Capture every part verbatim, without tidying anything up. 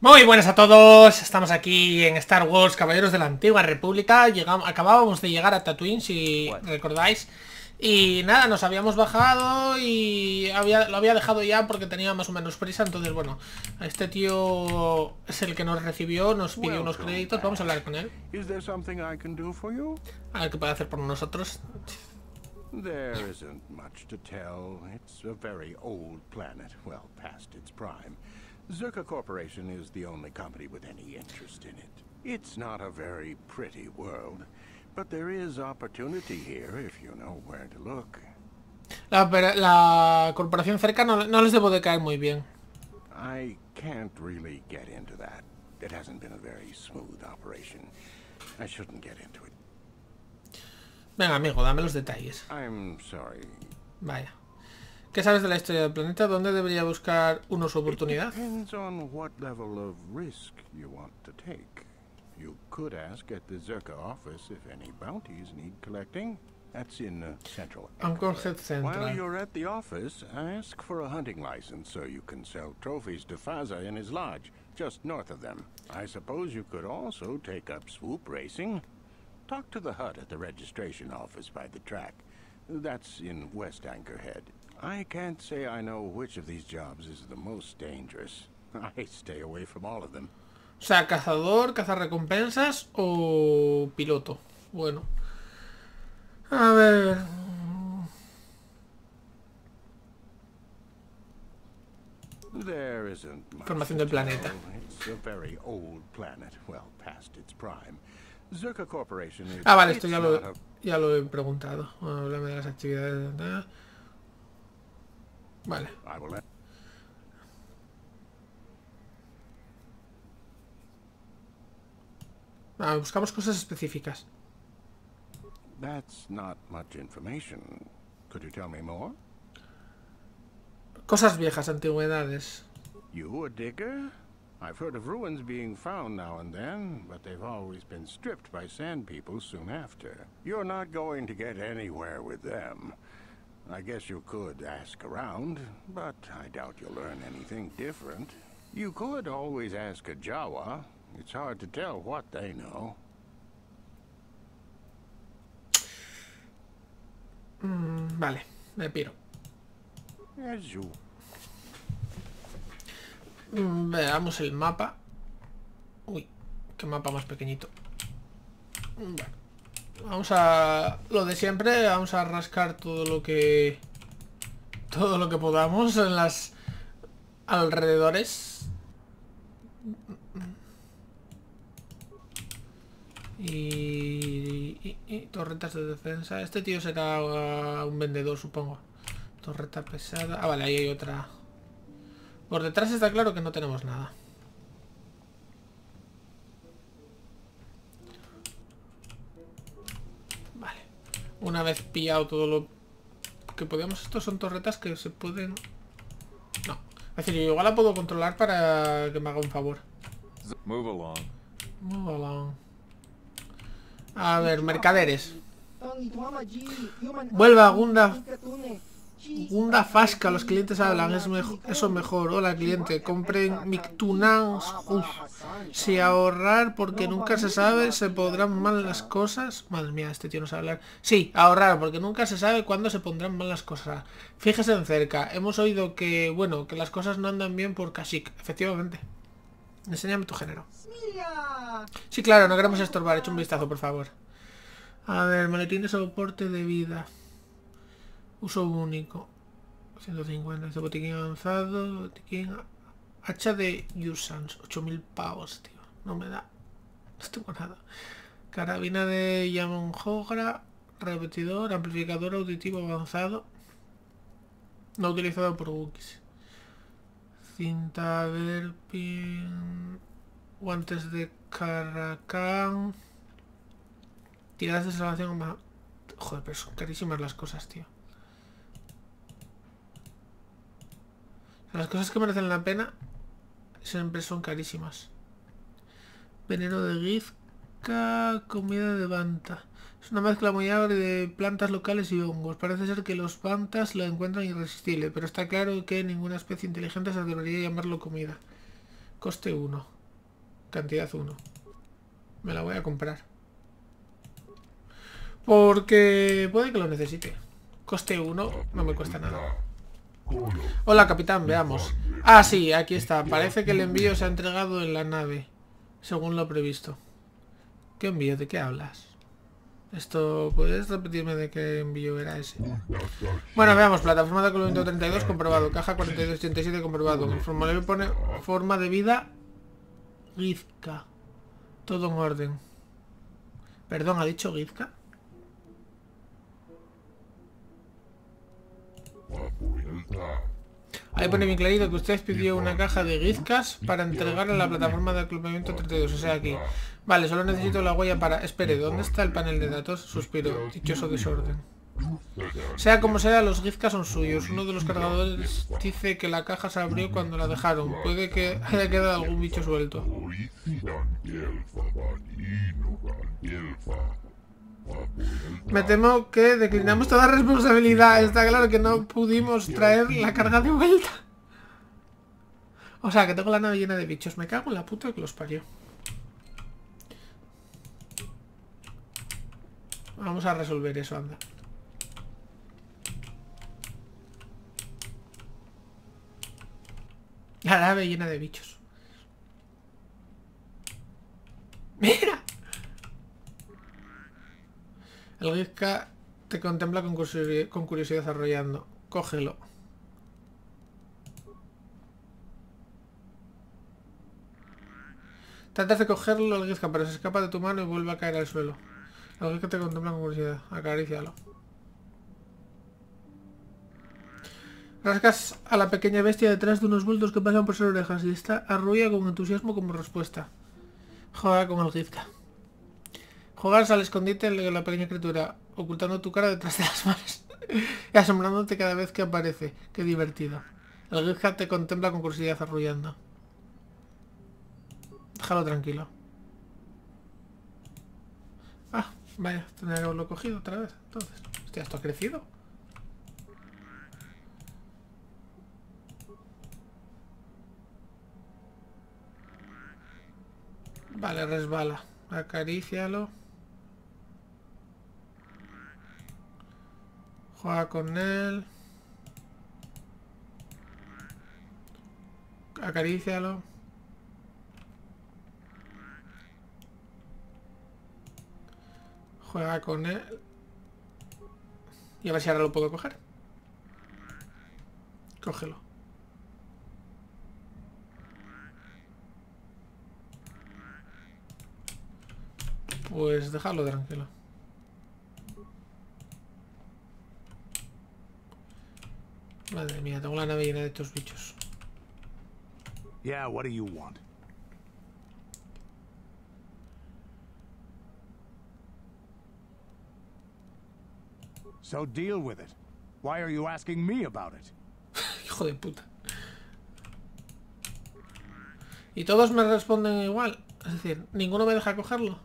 Muy buenas a todos, estamos aquí en Star Wars, Caballeros de la Antigua República. Llegamos, acabábamos de llegar a Tatooine, si recordáis. Y nada, nos habíamos bajado y había, lo había dejado ya porque tenía más o menos prisa. Entonces, bueno, este tío es el que nos recibió, nos pidió unos créditos. Vamos a hablar con él. A ver qué puede hacer por nosotros. There isn't much to tell. It's a very old planet, well past its prime. Czerka Corporation is the only company with any interest in it. It's not a very pretty world, but there is opportunity here if you know where to look. La, la corporación cerca no, no les debo de caer muy bien. I can't really get into that. It hasn't been a very smooth operation. I shouldn't get into it. Venga, amigo, dame los detalles. I'm sorry. Vaya. ¿Qué sabes de la historia del planeta? ¿Dónde debería buscar uno su oportunidad? Depends on what level of risk you want to take. You could ask at the Czerka office if any bounties need collecting. That's in Central Anchorhead. While you're at the office, ask for a hunting license so you can sell trophies to Faza in his lodge, just north of them. I suppose you could also take up swoop racing. Talk to the H U D at the registration office by the track. That's in West Anchorhead. I can't say I know which of these jobs is the most dangerous. I stay away from all of them. O sea, cazador, cazarrecompensas o piloto. Bueno. A ver. There isn't Formación del planeta. It's a very old planet, well past its prime. Ah, vale, esto ya lo, ya lo he preguntado. Bueno, háblame de las actividades. Vale. Ah, buscamos cosas específicas. Cosas viejas, antigüedades. I've heard of ruins being found now and then, but they've always been stripped by sand people soon after. You're not going to get anywhere with them. I guess you could ask around, but I doubt you'll learn anything different. You could always ask a Jawa. It's hard to tell what they know. Mm, vale, me piro. As you... Veamos el mapa. Uy, qué mapa más pequeñito. Bueno, vamos a lo de siempre. Vamos a rascar todo lo que todo lo que podamos en las alrededores. Y, y, y torretas de defensa. Este tío será uh, un vendedor, supongo. Torreta pesada. Ah, vale, ahí hay otra. Por detrás está claro que no tenemos nada. Vale. Una vez pillado todo lo que podíamos... Estos son torretas que se pueden... No. Es decir, yo igual la puedo controlar para que me haga un favor. Move along. Move along. A ver, mercaderes. Vuelva a Gunda. Gunda Fasca, los clientes hablan, es mejo, eso mejor. Hola cliente, compren Mictunans. Si ahorrar, porque nunca se sabe, se podrán mal las cosas. Madre mía, este tío no sabe hablar. Sí, ahorrar, porque nunca se sabe cuándo se pondrán mal las cosas. Fíjese en cerca, hemos oído que, bueno, que las cosas no andan bien por Kashyyyk. Efectivamente. Enséñame tu género. Sí, claro, no queremos estorbar, echa un vistazo, por favor. A ver, maletín de soporte de vida. Uso único. ciento cincuenta. Este botiquín avanzado. Botiquín. Hacha de Yusans. ocho mil pavos, tío. No me da. No tengo nada. Carabina de Yamonjogra. Repetidor. Amplificador auditivo avanzado. No utilizado por Wookies. Cinta Verpin. Guantes de Caracán. Tiradas de salvación más. Joder, pero son carísimas las cosas, tío. Las cosas que merecen la pena siempre son carísimas. Veneno de Gizka, comida de banta. Es una mezcla muy agria de plantas locales y hongos. Parece ser que los bantas la encuentran irresistible, pero está claro que ninguna especie inteligente se debería llamarlo comida. Coste uno. Cantidad uno. Me la voy a comprar. Porque puede que lo necesite. Coste uno, no me cuesta nada. Hola, capitán, veamos. Ah, sí, aquí está. Parece que el envío se ha entregado en la nave, según lo previsto. ¿Qué envío? ¿De qué hablas? Esto... ¿Puedes repetirme de qué envío era ese? Bueno, veamos. Plataforma de columna treinta y dos comprobado. Caja cuarenta y dos ochenta y siete comprobado. En el formulario pone forma de vida Gizka. Todo en orden. Perdón, ¿ha dicho Gizka? Ahí pone mi clarito que usted pidió una caja de Gizkas para entregar a la plataforma de acoplamiento treinta y dos, o sea, aquí. Vale, solo necesito la huella para... Espere, ¿dónde está el panel de datos? Suspiro, dichoso desorden. Sea como sea, los Gizkas son suyos. Uno de los cargadores dice que la caja se abrió cuando la dejaron. Puede que haya quedado algún bicho suelto. Me temo que declinamos toda responsabilidad. Está claro que no pudimos traer la carga de vuelta. O sea, que tengo la nave llena de bichos. Me cago en la puta que los parió. Vamos a resolver eso, anda. La nave llena de bichos. ¡Mira! El Gizka te contempla con curiosidad, con curiosidad arrollando. Cógelo. Tratas de cogerlo al Gizka, pero se escapa de tu mano y vuelve a caer al suelo. El Gizka te contempla con curiosidad. Acarícialo. Rascas a la pequeña bestia detrás de unos bultos que pasan por sus orejas y esta arrulla con entusiasmo como respuesta. Juega con el Gizka. Juegas al escondite de la pequeña criatura, ocultando tu cara detrás de las manos y asombrándote cada vez que aparece. ¡Qué divertido! El Gizka te contempla con curiosidad arrullando. Déjalo tranquilo. Ah, vaya, tendría que haberlo cogido otra vez. Entonces, hostia, ¿esto ha crecido? Vale, resbala. Acarícialo. Juega con él. Acarícialo. Juega con él. Y a ver si ahora lo puedo coger. Cógelo. Pues dejarlo tranquilo. Madre mía, tengo la nave llena de estos bichos. Yeah, what do you want? So deal with it. Why are you asking me about it? Hijo de puta. Y todos me responden igual, es decir, ninguno me deja cogerlo.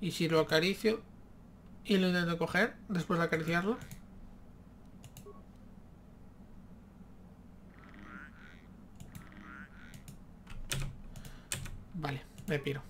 Y si lo acaricio y lo intento coger, después de acariciarlo. Vale, me piro.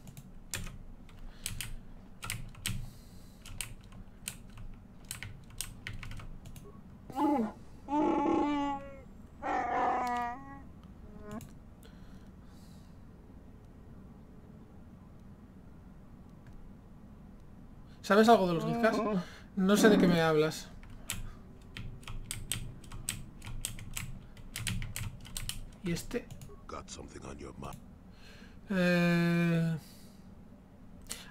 ¿Sabes algo de los Gizkas? No sé de qué me hablas. ¿Y este? Eh...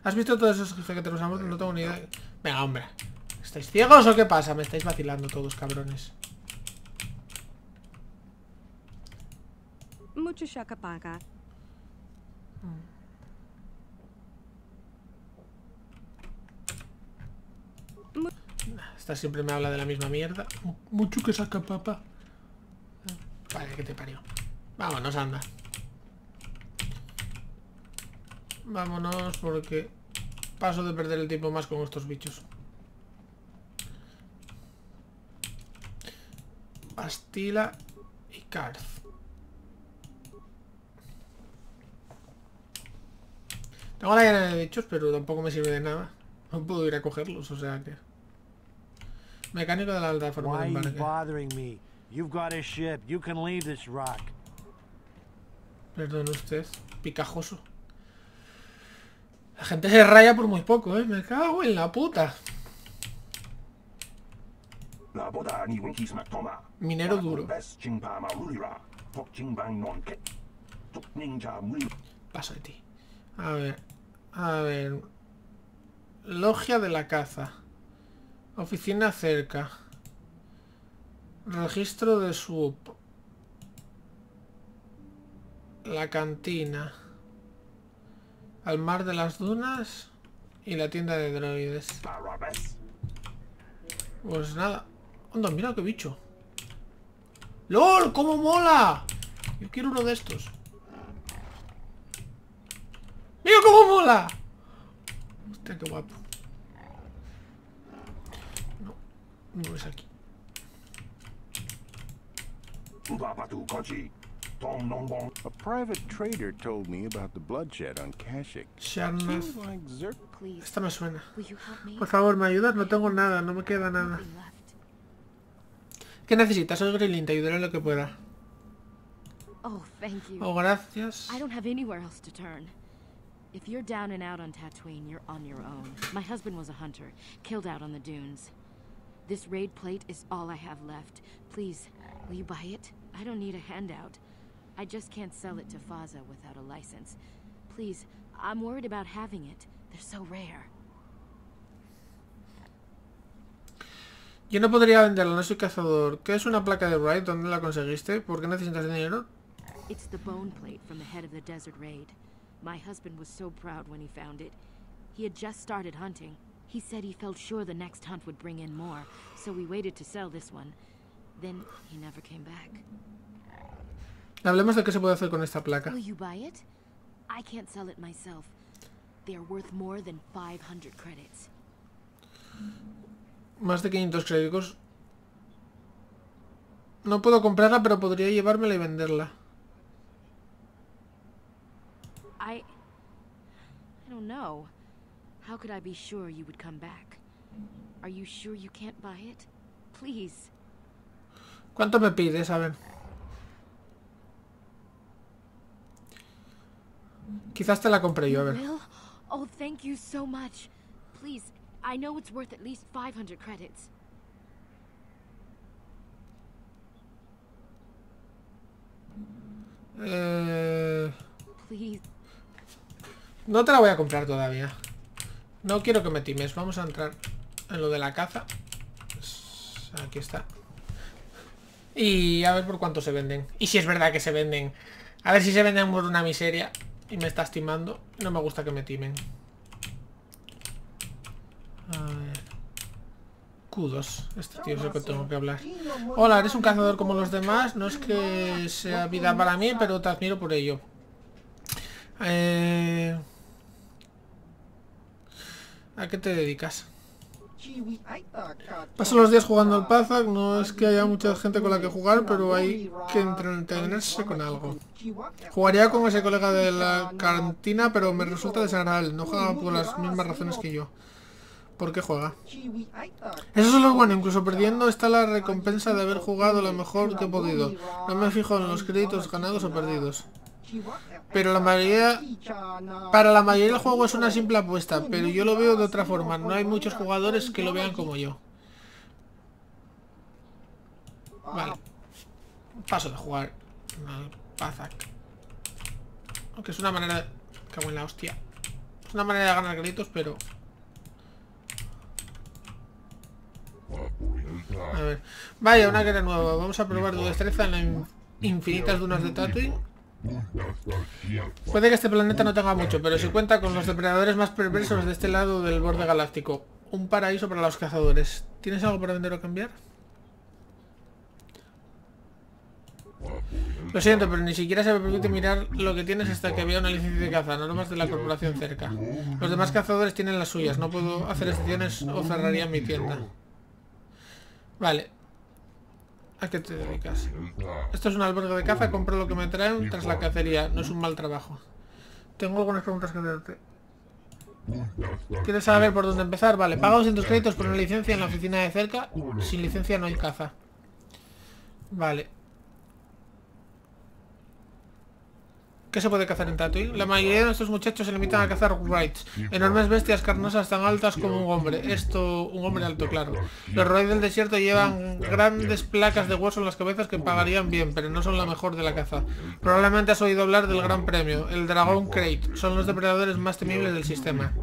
¿Has visto todos esos Gizkas que te los amos? No tengo ni idea. Venga, hombre. ¿Estáis ciegos o qué pasa? Me estáis vacilando todos, cabrones. Mucho shakapaca. Esta siempre me habla de la misma mierda. Mucho que saca, papá. Vale, que te parió. Vámonos, anda. Vámonos porque paso de perder el tiempo más con estos bichos. Bastila. y Karth. Tengo la llena de bichos, pero tampoco me sirve de nada. No puedo ir a cogerlos, o sea que... Mecánico de la alta forma de embarque. Perdón usted, picajoso. La gente se raya por muy poco, ¿eh? Me cago en la puta. Minero duro. Paso de ti. A ver, a ver. Logia de la caza. Oficina cerca. Registro de swoop. La cantina. Al mar de las dunas. Y la tienda de droides. Pues nada. Onda, mira qué bicho. ¡Lol! ¡Cómo mola! Yo quiero uno de estos. ¡Mira cómo mola! Hostia, qué guapo. No, no es aquí. A private trader told me about the bloodshed on Kashyyyk. Esta me suena. Por favor, ¿me ayudas? No tengo nada, no me queda nada. ¿Qué necesitas? Soy Grilin, te ayudaré en lo que pueda. Oh, gracias. I don't have anywhere else to turn. If you're down and out on Tatooine, you're on your own. My husband was a hunter, killed out on the dunes. This raid plate is all I have left. Please, will you buy it? I don't need a handout. I just can't sell it to Faza without a license. Please, I'm worried about having it. They're so rare. Yo no podría venderla, no soy cazador. ¿Qué es una placa de raid? ¿Dónde la conseguiste? ¿Por qué necesitas dinero? It's the bone plate from the head of the desert raid. My husband was so proud when he found it. He had just started hunting. He said he felt sure the next hunt would bring in more, so we waited to sell this one. Then he never came back. Hablemos de qué se puede hacer con esta placa. Will you buy it? I can't sell it myself. They're worth more than five hundred credits. Más de quinientos créditos. No puedo comprarla, pero podría llevármela y venderla. I I don't know. How could I be sure you would come back? Are you sure you can't buy it? Please. ¿Cuánto me pides? A ver. Quizás te la compré yo, a ver. Oh, thank you so much. Please, I know it's worth at least five hundred credits. Eh... Please. No te la voy a comprar todavía. No quiero que me times. Vamos a entrar en lo de la caza. Aquí está. Y a ver por cuánto se venden. Y si es verdad que se venden. A ver si se venden por una miseria. Y me estás timando. No me gusta que me timen. A ver. Q dos. Este tío es el que tengo que hablar. Hola, eres un cazador como los demás. No es que sea vida para mí, pero te admiro por ello. Eh... ¿A qué te dedicas? Paso los días jugando al Pazak. No es que haya mucha gente con la que jugar, pero hay que entretenerse con algo. Jugaría con ese colega de la cantina, pero me resulta desagradable. No juega por las mismas razones que yo. ¿Por qué juega? Eso solo es bueno. Incluso perdiendo está la recompensa de haber jugado lo mejor que he podido. No me fijo en los créditos ganados o perdidos. Pero la mayoría, para la mayoría del juego es una simple apuesta, pero yo lo veo de otra forma. No hay muchos jugadores que lo vean como yo. Vale. Paso de jugar al Pazak. Aunque es una manera... Cago en la hostia. Es una manera de ganar créditos, pero... A ver. Vaya, una guerra nueva. Vamos a probar tu destreza en las infinitas dunas de Tatooine. Puede que este planeta no tenga mucho, pero se cuenta con los depredadores más perversos de este lado del borde galáctico. Un paraíso para los cazadores. ¿Tienes algo para vender o cambiar? Lo siento, pero ni siquiera se me permite mirar lo que tienes hasta que vea una licencia de caza, normas de la corporación cerca. Los demás cazadores tienen las suyas, no puedo hacer excepciones o cerraría mi tienda. Vale. ¿A qué te dedicas? Esto es un albergue de caza, compro lo que me traen tras la cacería, no es un mal trabajo. Tengo algunas preguntas que hacerte. ¿Quieres saber por dónde empezar? Vale, paga doscientos créditos por una licencia en la oficina de cerca. Sin licencia no hay caza. Vale. ¿Qué se puede cazar en Tatooine? La mayoría de nuestros muchachos se limitan a cazar wrights, enormes bestias carnosas tan altas como un hombre. Esto, un hombre alto, claro. Los roids del desierto llevan grandes placas de hueso en las cabezas que pagarían bien, pero no son la mejor de la caza. Probablemente has oído hablar del gran premio, el dragón Krayt. Son los depredadores más temibles del sistema.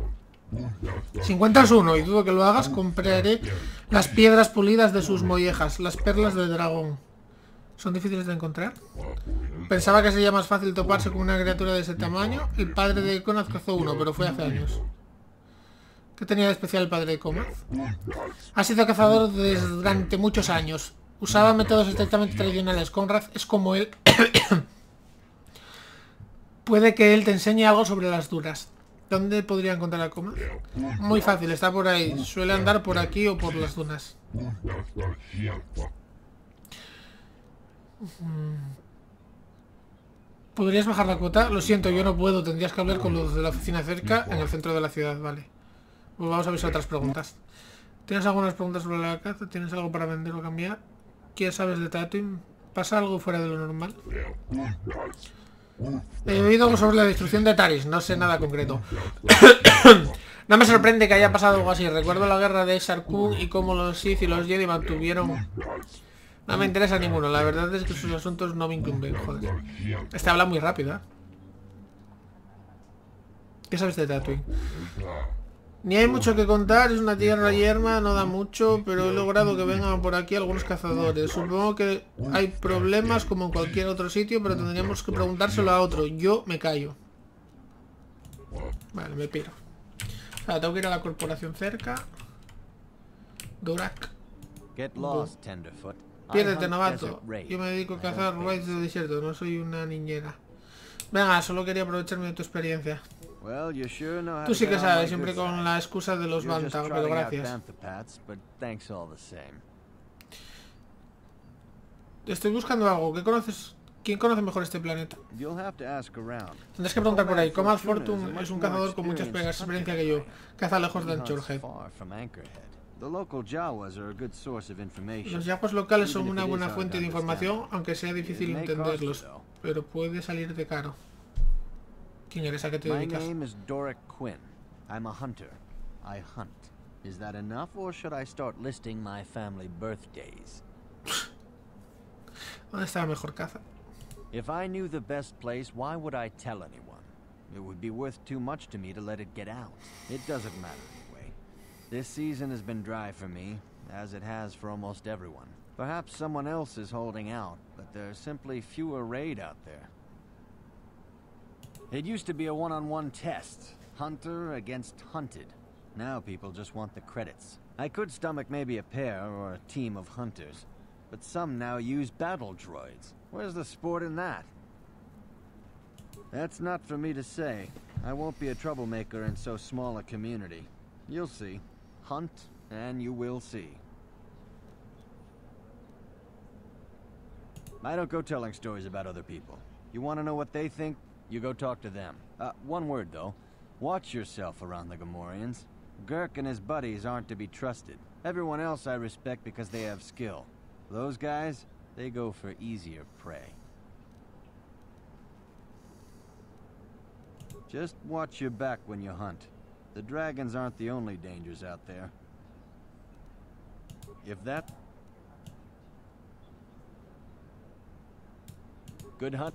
Si encuentras uno, y dudo que lo hagas, compraré las piedras pulidas de sus mollejas, las perlas de dragón. ¿Son difíciles de encontrar? Pensaba que sería más fácil toparse con una criatura de ese tamaño. El padre de Conrad cazó uno, pero fue hace años. ¿Qué tenía de especial el padre de Conrad? Ha sido cazador desde durante muchos años. Usaba métodos estrictamente tradicionales. Conrad es como él. Puede que él te enseñe algo sobre las duras. ¿Dónde podría encontrar a Comal? Muy fácil, está por ahí. Suele andar por aquí o por las dunas. ¿Podrías bajar la cuota? Lo siento, yo no puedo. Tendrías que hablar con los de la oficina cerca, en el centro de la ciudad, vale. Pues vamos a ver otras preguntas. ¿Tienes algunas preguntas sobre la caza? ¿Tienes algo para vender o cambiar? ¿Qué sabes de Tatooine? ¿Pasa algo fuera de lo normal? He oído algo sobre la destrucción de Taris, no sé nada concreto. No me sorprende que haya pasado algo así. Recuerdo la guerra de Sarkun y cómo los Sith y los Jedi mantuvieron... No me interesa ninguno, la verdad es que sus asuntos no me incumben, joder. Este habla muy rápido, ¿eh? ¿Qué sabes de Tatooine? Ni hay mucho que contar, es una tierra yerma, no da mucho, pero he logrado que vengan por aquí algunos cazadores. Supongo que hay problemas como en cualquier otro sitio, pero tendríamos que preguntárselo a otro. Yo me callo. Vale, me piro. O sea, tengo que ir a la corporación cerca. Dorak. Piérdete, novato. Yo me dedico a cazar raids de desierto, no soy una niñera. Venga, solo quería aprovecharme de tu experiencia. Tú sí que sabes, siempre con la excusa de los Banta, pero gracias. Estoy buscando algo, ¿qué conoces? ¿Quién conoce mejor este planeta? Tendrás que preguntar por ahí. Comal Fortune es un cazador con mucha experiencia que yo. Caza lejos de Anchorhead. Los Jawas locales son una buena fuente de información, aunque sea difícil entenderlos, pero puede salir de caro. ¿Quién eres? ¿A qué te dedicas? Mi nombre es Doric Quinn. Soy un hunter. I hunt. ¿Es suficiente o debería empezar a listar mis family birthdays? ¿Dónde está la mejor caza? Si conociera el mejor lugar, ¿por qué debería decirlo a alguien? Sería demasiado mucho para mí para dejarlo salir. No importa. This season has been dry for me, as it has for almost everyone. Perhaps someone else is holding out, but there are simply fewer raid out there. It used to be a one-on-one test, hunter against hunted. Now people just want the credits. I could stomach maybe a pair or a team of hunters, but some now use battle droids. Where's the sport in that? That's not for me to say. I won't be a troublemaker in so small a community. You'll see. Hunt, and you will see. I don't go telling stories about other people. You want to know what they think? You go talk to them. Uh, one word though. Watch yourself around the Gamorreans. Gurk and his buddies aren't to be trusted. Everyone else I respect because they have skill. Those guys, they go for easier prey. Just watch your back when you hunt. The dragons aren't the only dangers out there. If that... Good hunt.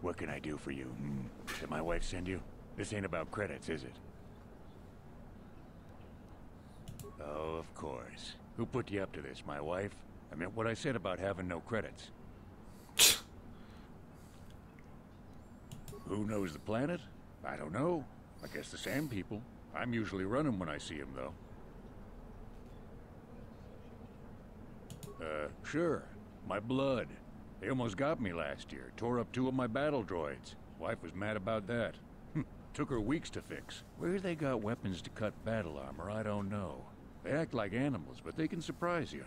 What can I do for you? Hmm. Did my wife send you? This ain't about credits, is it? Oh, of course. Who put you up to this, my wife? I meant what I said about having no credits. Who knows the planet? I don't know. I guess the same people. I'm usually running when I see them, though. Uh, sure. My blood. They almost got me last year. Tore up two of my battle droids. Wife was mad about that. Took her weeks to fix. Where they got weapons to cut battle armor, I don't know. They act like animals, but they can surprise you.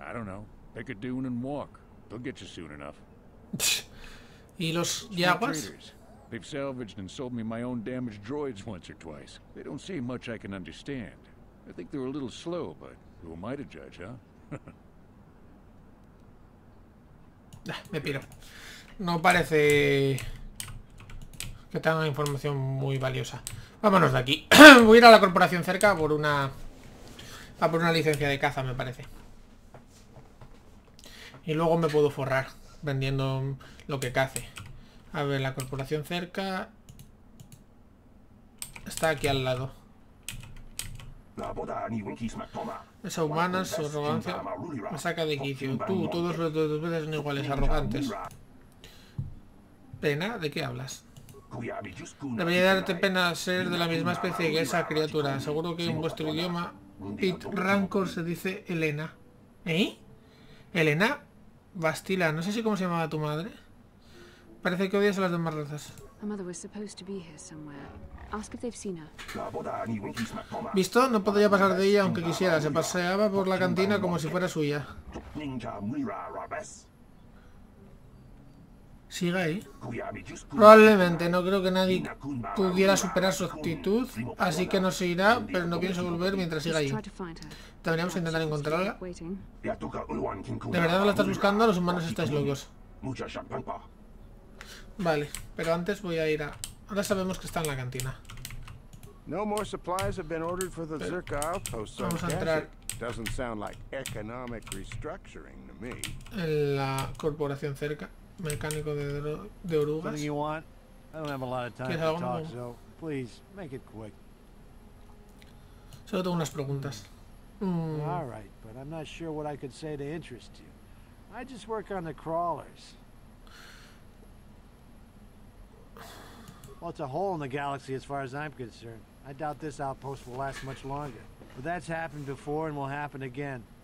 I don't know. Pick a dune and walk. They'll get you soon enough. ¿Y los Jawas? They've salvaged and sold me my own damaged droids once or twice. They don't say much I can understand. I think they were a little slow, but who am I to judge, huh? Ah, me piro. No parece que tenga información muy valiosa. Vámonos de aquí. Voy a ir a la corporación cerca por una... a por una licencia de caza, me parece. Y luego me puedo forrar vendiendo lo que cace. A ver, la corporación cerca... está aquí al lado. Esa humana, su arrogancia me saca de quicio. Tú, todos los dos veces son iguales, arrogantes. ¿Pena? ¿De qué hablas? Debería darte pena ser de la misma especie que esa criatura. Seguro que en vuestro idioma Pit Rancor se dice Elena. ¿Eh? Elena Bastila, no sé si cómo se llamaba tu madre. Parece que odias a las demás razas. ¿Visto? No podría pasar de ella aunque quisiera. Se paseaba por la cantina como si fuera suya. ¿Sigue ahí? Probablemente, no creo que nadie pudiera superar su actitud, así que no se irá, pero no pienso volver mientras siga ahí. Deberíamos intentar encontrarla. ¿De verdad la estás buscando? Los humanos estáis locos. Vale, pero antes voy a ir a... ahora sabemos que está en la cantina. Vamos a entrar en la corporación cerca. Mecánico de, de orugas. ¿Quieres algo nuevo? Solo tengo unas preguntas. Mm.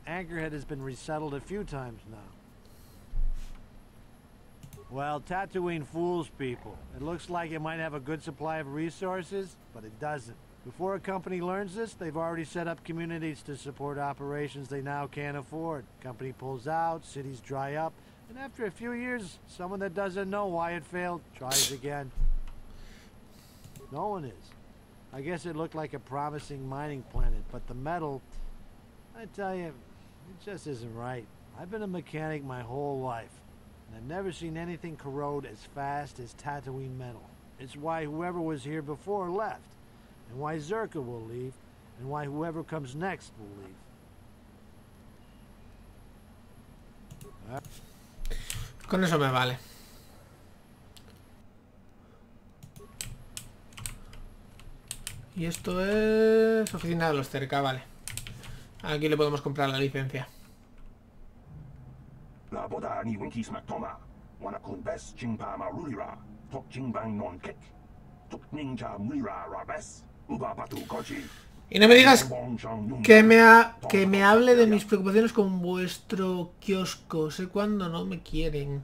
Anchorhead has been resettled a few times now. Well, Tatooine fools people. It looks like it might have a good supply of resources, but it doesn't. Before a company learns this, they've already set up communities to support operations they now can't afford. Company pulls out, cities dry up, and after a few years, someone that doesn't know why it failed tries again. No one is. I guess it looked like a promising mining planet, but the metal, I tell you, it just isn't right. I've been a mechanic my whole life. I've never seen anything corrode as fast as Tatooine metal. It's why whoever was here before left, and why Czerka will leave, and why whoever comes next will leave. Con eso me vale. Y esto es oficina de los Czerka, vale. Aquí le podemos comprar la licencia. Y no me digas que me, ha, que me hable de mis preocupaciones con vuestro kiosco. Sé cuándo no me quieren.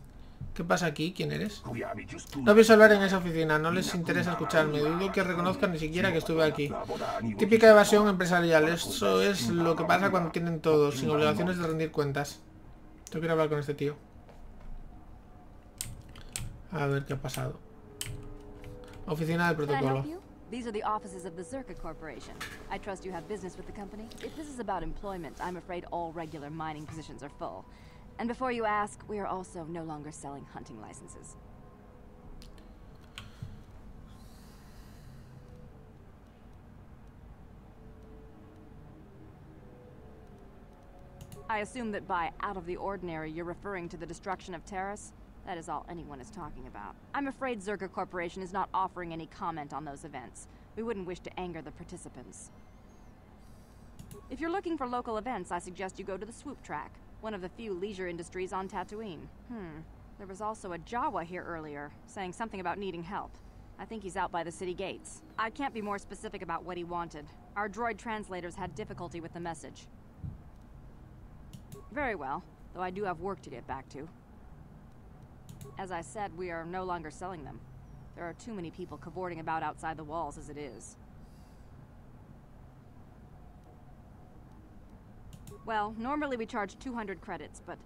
¿Qué pasa aquí? ¿Quién eres? No pienso hablar en esa oficina, no les interesa escucharme. Dudo que reconozcan ni siquiera que estuve aquí. Típica evasión empresarial. Eso es lo que pasa cuando tienen todo, sin obligaciones de rendir cuentas. Yo quiero hablar con este tío. A ver qué ha pasado. Oficina de protocolo. These are the offices of the Czerka Corporation. I trust you have business with the company. If this is about employment, I'm afraid all regular mining positions are full. And before you ask, we are also no longer selling hunting licenses. I assume that by out of the ordinary, you're referring to the destruction of Taris? That is all anyone is talking about. I'm afraid Czerka Corporation is not offering any comment on those events. We wouldn't wish to anger the participants. If you're looking for local events, I suggest you go to the swoop track, one of the few leisure industries on Tatooine. Hmm. There was also a Jawa here earlier, saying something about needing help. I think he's out by the city gates. I can't be more specific about what he wanted. Our droid translators had difficulty with the message. Very well, though I do have work to get back to. As I said, we are no longer selling them. There are too many people cavorting about outside the walls as it is. Well, normally we charge two hundred credits, but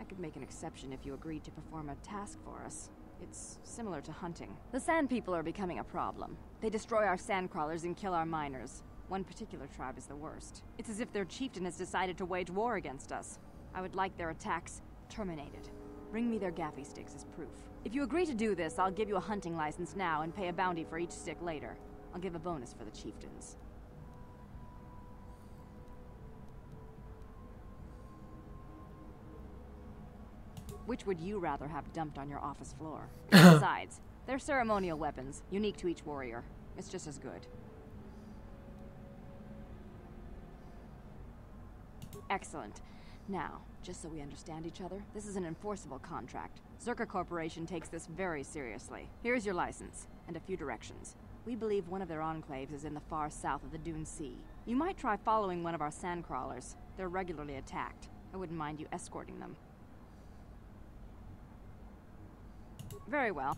I could make an exception if you agreed to perform a task for us. It's similar to hunting. The sand people are becoming a problem. They destroy our sand crawlers and kill our miners. One particular tribe is the worst. It's as if their chieftain has decided to wage war against us. I would like their attacks terminated. Bring me their Gaffi sticks as proof. If you agree to do this, I'll give you a hunting license now and pay a bounty for each stick later. I'll give a bonus for the chieftains. Which would you rather have dumped on your office floor? Besides, they're ceremonial weapons, unique to each warrior. It's just as good. Excellent. Now, just so we understand each other, this is an enforceable contract. Czerka Corporation takes this very seriously. Here's your license, and a few directions. We believe one of their enclaves is in the far south of the Dune Sea. You might try following one of our sand crawlers. They're regularly attacked. I wouldn't mind you escorting them. Very well.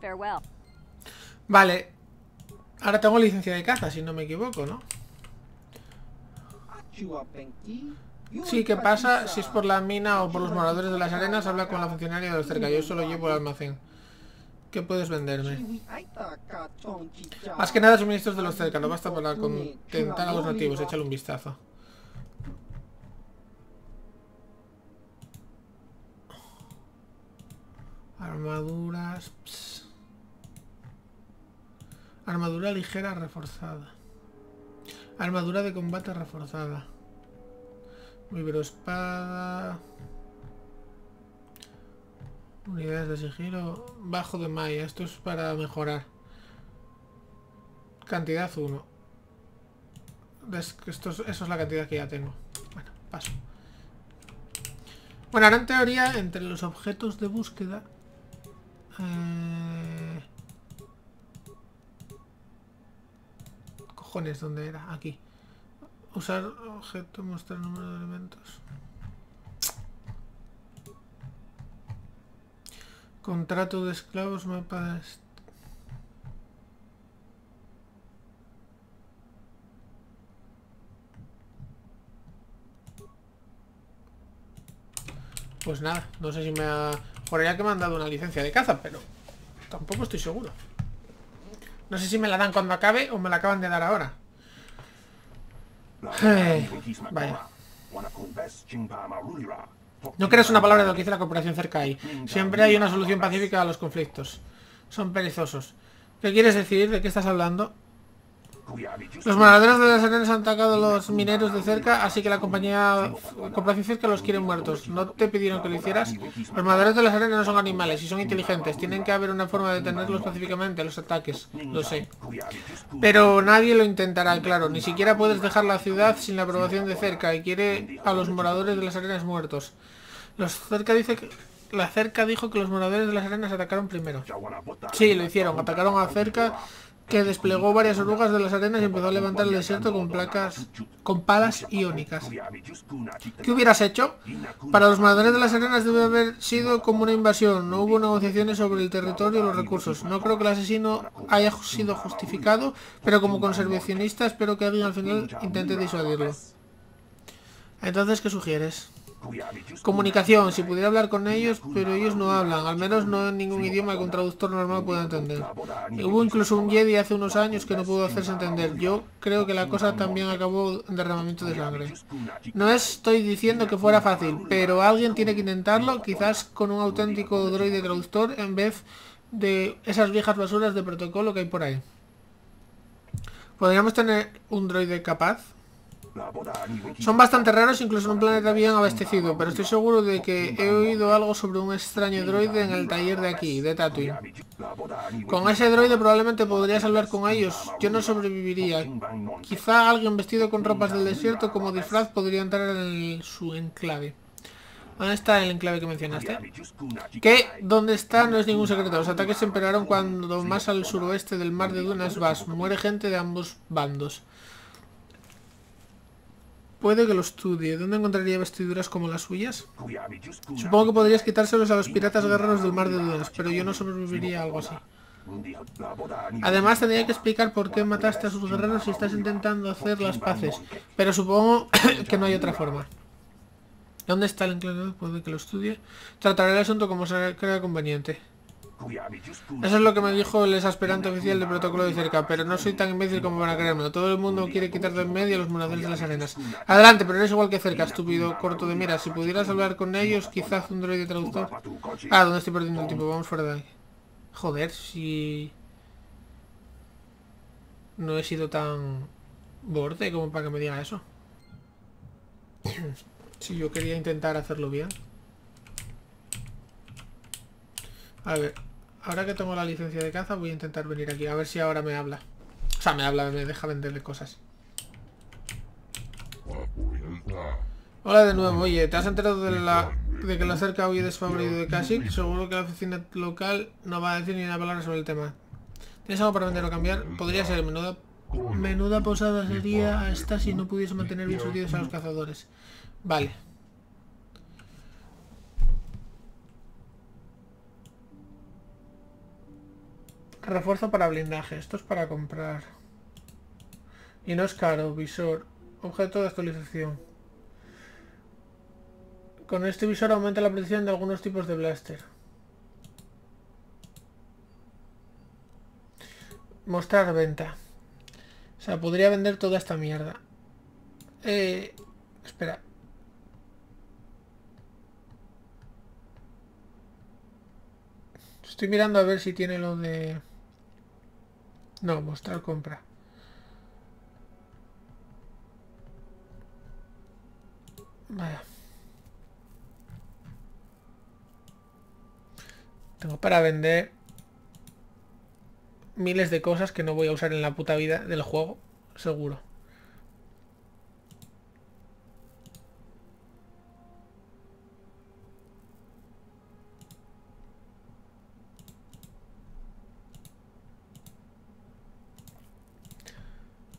Farewell. Vale. Ahora tengo licencia de caza, si no me equivoco, ¿no? Sí, ¿qué pasa? Si es por la mina o por los moradores de las arenas, habla con la funcionaria de los cerca. Yo solo llevo el almacén. ¿Qué puedes venderme? Más que nada suministros de los cerca. No basta para contentar a los nativos. Échale un vistazo. Armaduras. Pss. Armadura ligera reforzada. Armadura de combate reforzada. Vibroespada. Unidades de sigilo. Bajo de malla. Esto es para mejorar. Cantidad uno. Esto es, eso es la cantidad que ya tengo. Bueno, paso. Bueno, ahora en teoría, entre los objetos de búsqueda... Eh... Cojones, ¿dónde era? Aquí. Usar objeto, mostrar número de elementos. Contrato de esclavos, mapa de... Pues nada, no sé si me ha... Juraría que me han dado una licencia de caza, pero tampoco estoy seguro. No sé si me la dan cuando acabe o me la acaban de dar ahora. Ay, vaya. No creas una palabra de lo que dice la corporación cerca ahí. Siempre hay una solución pacífica a los conflictos. Son perezosos. ¿Qué quieres decir? ¿De qué estás hablando? Los moradores de las arenas han atacado a los mineros de cerca, así que la compañía corporación cerca los quiere muertos. No te pidieron que lo hicieras. Los moradores de las arenas no son animales y son inteligentes. Tienen que haber una forma de detenerlos pacíficamente, los ataques. Lo sé. Pero nadie lo intentará, claro. Ni siquiera puedes dejar la ciudad sin la aprobación de cerca y quiere a los moradores de las arenas muertos. Los cerca dice que... La cerca dijo que los moradores de las arenas atacaron primero. Sí, lo hicieron. Atacaron a cerca... que desplegó varias orugas de las arenas y empezó a levantar el desierto con placas con palas iónicas. ¿Qué hubieras hecho? Para los moradores de las arenas debe haber sido como una invasión. No hubo negociaciones sobre el territorio y los recursos. No creo que el asesino haya sido justificado, pero como conservacionista espero que alguien al final intente disuadirlo. Entonces, ¿qué sugieres? Comunicación, si pudiera hablar con ellos, pero ellos no hablan, al menos no en ningún idioma que un traductor normal pueda entender. Hubo incluso un Jedi hace unos años que no pudo hacerse entender. Yo creo que la cosa también acabó en derramamiento de sangre. No estoy diciendo que fuera fácil, pero alguien tiene que intentarlo, quizás con un auténtico droide traductor en vez de esas viejas basuras de protocolo que hay por ahí. ¿Podríamos tener un droide capaz? Son bastante raros, incluso en un planeta bien abastecido, pero estoy seguro de que he oído algo sobre un extraño droide en el taller de aquí, de Tatooine. Con ese droide probablemente podrías hablar con ellos, yo no sobreviviría. Quizá alguien vestido con ropas del desierto como disfraz podría entrar en el, su enclave. ¿Dónde está el enclave que mencionaste? Que dónde está no es ningún secreto. Los ataques se empeoraron cuando más al suroeste del mar de Dunas vas. Muere gente de ambos bandos. Puede que lo estudie. ¿Dónde encontraría vestiduras como las suyas? Supongo que podrías quitárselos a los piratas guerreros del Mar de Dudas, pero yo no sobreviviría a algo así. Además, tendría que explicar por qué mataste a sus guerreros si estás intentando hacer las paces, pero supongo que no hay otra forma. ¿Dónde está el enclave? Puede que lo estudie. Trataré el asunto como se crea conveniente. Eso es lo que me dijo el exasperante oficial del protocolo de cerca, pero no soy tan imbécil como para creérmelo. Todo el mundo quiere quitar de en medio a los moradores de las arenas. Adelante, pero eres igual que cerca, estúpido, corto de mira. Si pudieras hablar con ellos, quizás un droide traductor... Ah, ¿dónde estoy perdiendo el tiempo? Vamos fuera de aquí. Joder, si... No he sido tan... borde como para que me diga eso. Si yo quería intentar hacerlo bien. A ver, ahora que tengo la licencia de caza voy a intentar venir aquí, a ver si ahora me habla. O sea, me habla, me deja venderle cosas. Hola de nuevo, oye, ¿te has enterado de, la, de que la cerca huye desfavorecido de Kashyyyk? Seguro que la oficina local no va a decir ni una palabra sobre el tema. ¿Tienes algo para vender o cambiar? Podría ser, menuda, menuda posada sería esta si no pudiese mantener bien surtidos a los cazadores. Vale. Refuerzo para blindaje, esto es para comprar. Y no es caro, visor. Objeto de actualización. Con este visor aumenta la precisión de algunos tipos de blaster. Mostrar venta. O sea, podría vender toda esta mierda. Eh... Espera. Estoy mirando a ver si tiene lo de... No, mostrar compra. Vaya. Tengo para vender miles de cosas que no voy a usar en la puta vida del juego, seguro.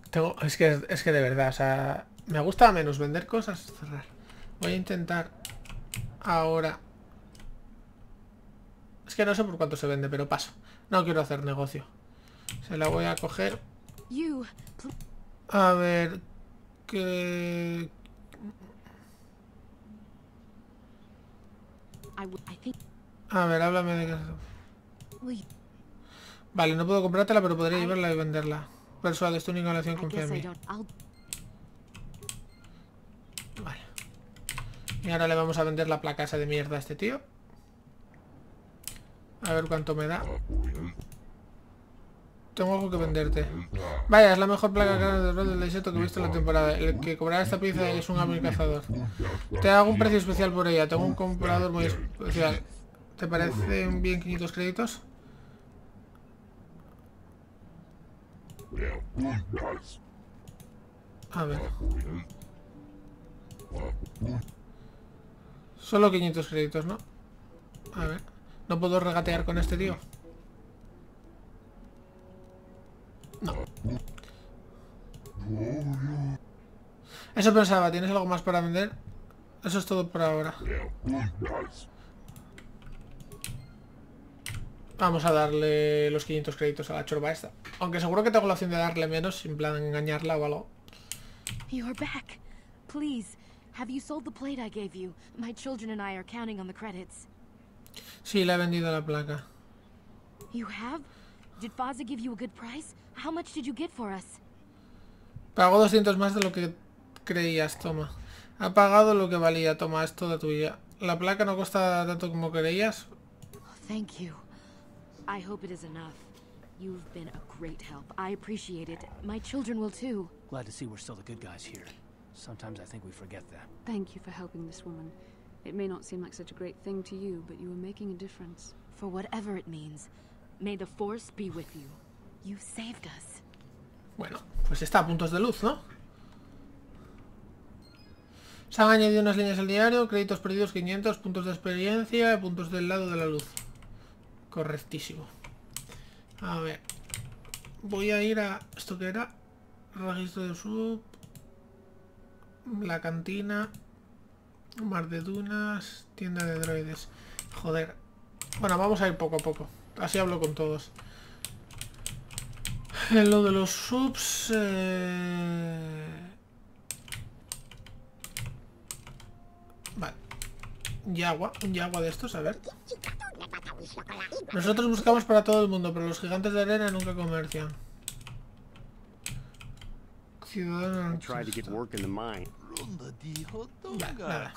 Tengo, es que, es que de verdad, o sea, me gusta menos vender cosas, cerrar. Voy a intentar ahora... Es que no sé por cuánto se vende, pero paso. No quiero hacer negocio. Se la voy a coger. A ver... Que... A ver, háblame de... Vale, no puedo comprártela, pero podría llevarla y venderla. Persuade, es tu única relación, confía en mí. Vale. Y ahora le vamos a vender la placa esa de mierda a este tío. A ver cuánto me da. Tengo algo que venderte. Vaya, es la mejor placa cara de rol del desierto que he visto en la temporada. El que cobrará esta pieza es un hábil cazador. Te hago un precio especial por ella. Tengo un comprador muy especial. ¿Te parecen bien quinientos créditos? A ver. Solo quinientos créditos, ¿no? A ver. ¿No puedo regatear con este tío? No. Eso pensaba. ¿Tienes algo más para vender? Eso es todo por ahora. Vamos a darle los quinientos créditos a la chorba esta. Aunque seguro que tengo la opción de darle menos, en plan engañarla o algo. You're back. Please, have you sold the plate I gave you? My children and I are counting on the credits. Sí, le he vendido la placa. You have? Did Pazak give you a good price? How much did you get for us? Pagó doscientos más de lo que creías, toma. Ha pagado lo que valía, toma, es toda tuya. La placa no cuesta tanto como creías. Thank you. I hope it is enough. You've been a great help. I appreciate it. My children will too. Glad to see we're still the good guys here. Sometimes I think we forget that. Thank you for helping this woman. It may not seem like such a great thing to you, but you are making a difference. For whatever it means, may the force be with you. You saved us. Bueno, pues está a puntos de luz, ¿no? Se han añadido unas líneas al diario, créditos perdidos quinientos, puntos de experiencia, puntos del lado de la luz. Correctísimo. A ver. Voy a ir a... ¿Esto qué era? Registro de sub. la cantina, mar de dunas, tienda de droides. Joder. Bueno, vamos a ir poco a poco. Así hablo con todos. En lo de los subs... Eh... Vale. Yagua, un yagua de estos, a ver. Nosotros buscamos para todo el mundo, pero los gigantes de arena nunca comercian. Ciudadanos... Vale, nada.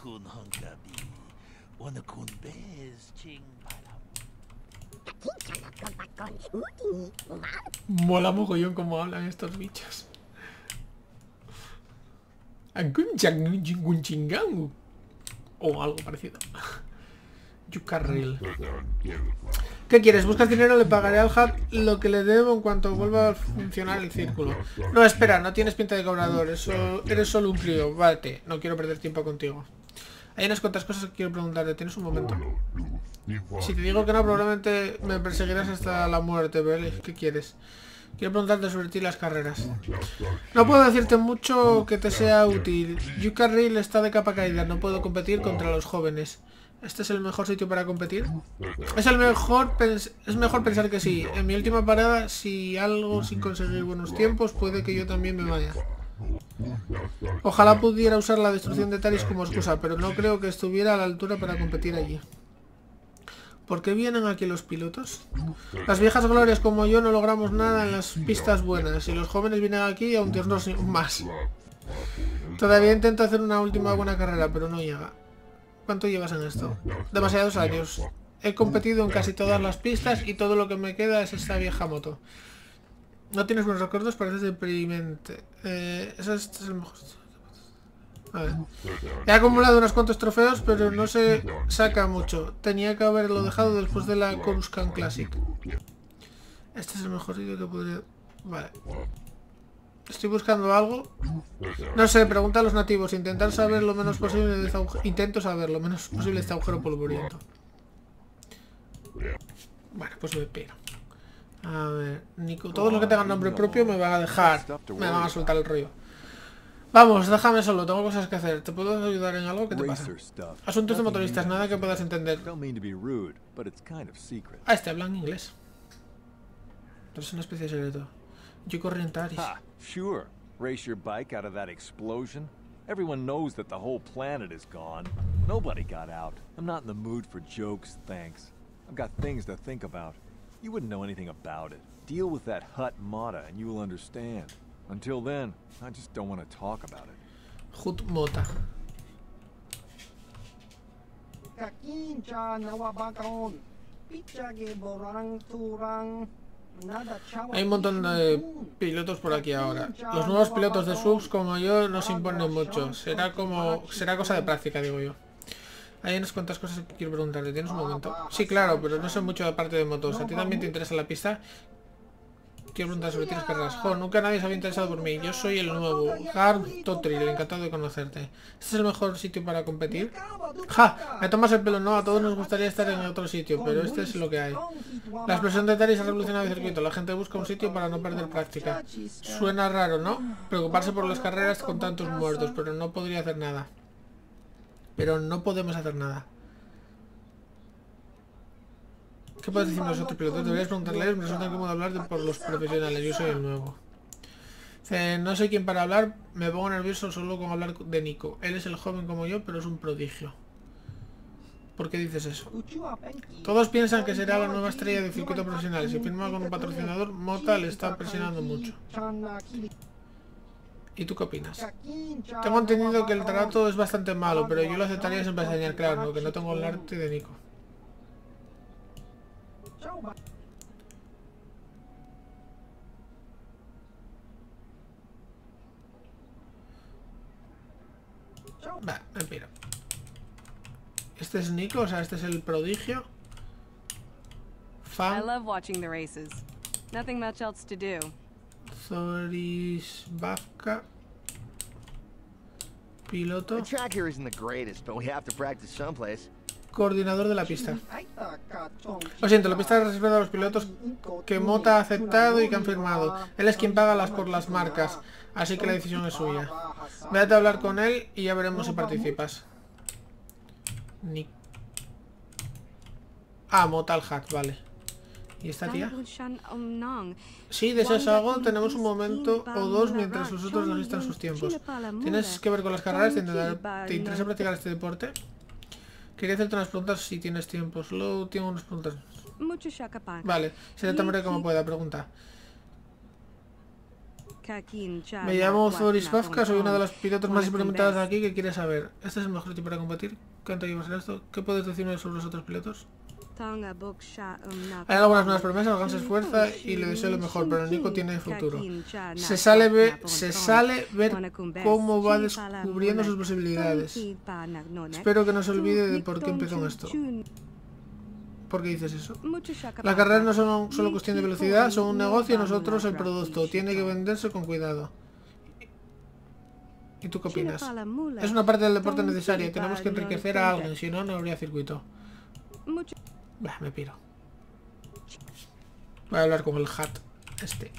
Mola mogollón como hablan estos bichos. O algo parecido. Yukaril. ¿Qué quieres? ¿Buscas dinero? Le pagaré al H A T lo que le debo en cuanto vuelva a funcionar el círculo. No, espera, no tienes pinta de cobrador. Eso, eres solo un crío. Vale, no quiero perder tiempo contigo. Hay unas cuantas cosas que quiero preguntarte. ¿Tienes un momento? Si te digo que no, probablemente me perseguirás hasta la muerte, ¿vale? ¿Qué quieres? Quiero preguntarte sobre ti y las carreras. No puedo decirte mucho que te sea útil. Yukaril está de capa caída. No puedo competir contra los jóvenes. ¿Este es el mejor sitio para competir? Es el mejor es mejor pensar que sí. En mi última parada, si algo sin conseguir buenos tiempos, puede que yo también me vaya. Ojalá pudiera usar la destrucción de Taris como excusa, pero no creo que estuviera a la altura para competir allí. ¿Por qué vienen aquí los pilotos? Las viejas glorias como yo no logramos nada en las pistas buenas, y los jóvenes vienen aquí a hundirnos más. Todavía intento hacer una última buena carrera, pero no llega. ¿Cuánto llevas en esto? Demasiados años. He competido en casi todas las pistas y todo lo que me queda es esta vieja moto. No tienes buenos recuerdos, pareces deprimente. Eh, ese es el mejor. A ver. He acumulado unos cuantos trofeos, pero no se saca mucho. Tenía que haberlo dejado después de la Coruscant Classic. Este es el mejor sitio que podría... Vale. Estoy buscando algo. No sé, pregunta a los nativos. Intentar saber lo menos posible de este agujero... Intento saber lo menos posible de este agujero polvoriento. Bueno, pues me piro. A ver, Nico, todos los que tengan nombre propio me van a dejar, me van a soltar el rollo. Vamos, déjame solo, tengo cosas que hacer. ¿Te puedo ayudar en algo? ¿Qué te pasa? Asuntos de motoristas, nada que puedas entender. Ah, este habla en inglés. Pero es una especie de secreto. Yo corrí en Taris. Sure, race your bike out of that explosion. Everyone knows that the whole planet is gone. Nobody got out. I'm not in the mood for jokes, thanks. I've got things to think about. You wouldn't know anything about it. Deal with that hut Motta and you will understand. Until then, I just don't want to talk about it. Hut Motta. Hay un montón de pilotos por aquí ahora. Los nuevos pilotos de swoops como yo no se imponen mucho. Será como será cosa de práctica, digo yo. Hay unas cuantas cosas que quiero preguntarte. ¿Tienes un momento? Sí, claro, pero no sé mucho de parte de motos. ¿A ti también te interesa la pista? Quiero preguntar sobre ti las carreras. Jo, nunca nadie se había interesado por mí. Yo soy el nuevo. Gar Totril, encantado de conocerte. ¿Este es el mejor sitio para competir? ¡Ja! Me tomas el pelo. No, a todos nos gustaría estar en otro sitio, pero este es lo que hay. La explosión de Taris ha revolucionado el circuito. La gente busca un sitio para no perder práctica. Suena raro, ¿no? Preocuparse por las carreras con tantos muertos, pero no podría hacer nada. Pero no podemos hacer nada. ¿Qué puedes decir nosotros, pilotos? Deberías preguntarle a ellos, me resulta incómodo hablar de por los profesionales, yo soy el nuevo. Eh, no sé quién para hablar, me pongo nervioso solo con hablar de Nico. Él es el joven como yo, pero es un prodigio. ¿Por qué dices eso? Todos piensan que será la nueva estrella de circuito profesional. Si firma con un patrocinador, Motta le está presionando mucho. ¿Y tú qué opinas? Tengo entendido que el trato es bastante malo, pero yo lo aceptaría sin pestañear, claro, que no tengo el arte de Nico. Va, me piro. Este es Nico, o sea, este es el prodigio. Fan. Zoris Bafka. Piloto. Coordinador de la pista. Lo siento, la pista es reservada a los pilotos que Motta ha aceptado y que han firmado. Él es quien paga las por las marcas. Así que la decisión es suya. Vete a hablar con él y ya veremos si participas. Ni... Ah, Motal Hack, vale. ¿Y esta tía? Sí, deseas algo, tenemos un momento o dos mientras los otros registran sus tiempos. ¿Tienes que ver con las carreras? ¿Te, ¿Te interesa practicar este deporte? Quería hacerte unas preguntas si tienes tiempo. Solo tengo unas preguntas. Vale, será tan breve como pueda, pregunta. Me llamo Zoris Bafka, soy una de las pilotos más experimentadas de aquí. ¿Qué quieres saber? ¿Este es el mejor tipo para combatir? ¿Cuánto llevas en esto? ¿Qué puedes decirme sobre los otros pilotos? Hay algunas nuevas promesas, háganse esfuerza y le deseo lo mejor, pero Nico tiene futuro. Se sale, ve, se sale ver cómo va descubriendo sus posibilidades. Espero que no se olvide de por qué empezó en esto. ¿Por qué dices eso? Las carreras no son solo cuestión de velocidad, son un negocio y nosotros el producto. Tiene que venderse con cuidado. ¿Y tú qué opinas? Es una parte del deporte necesaria, tenemos que enriquecer a alguien, si no, no habría circuito. Bah, me piro. Voy a hablar con el hat este.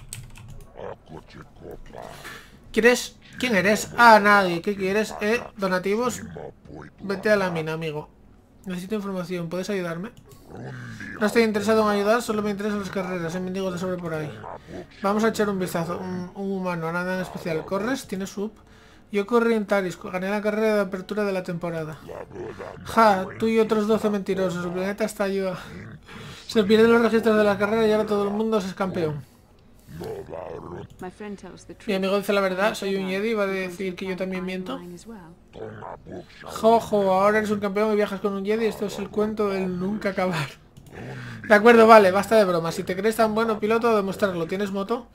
¿Quieres? ¿Quién eres? Ah, nadie. ¿Qué quieres? ¿Eh? ¿Donativos? Vete a la mina, amigo. Necesito información. ¿Puedes ayudarme? No estoy interesado en ayudar, solo me interesan las carreras. Hay mendigos de sobre por ahí. Vamos a echar un vistazo. Un, un humano, nada en especial. ¿Corres? ¿Tienes sub? Yo corrí en Taris, gané la carrera de apertura de la temporada. Ja, tú y otros doce mentirosos, el planeta está ayuda. Se pierden los registros de la carrera y ahora todo el mundo es campeón. Mi amigo dice la verdad, soy un Jedi, ¿va a decir que yo también miento? Jojo, ahora eres un campeón y viajas con un Jedi, esto es el cuento del nunca acabar. De acuerdo, vale, basta de bromas. Si te crees tan bueno piloto, demuéstralo. ¿Tienes moto?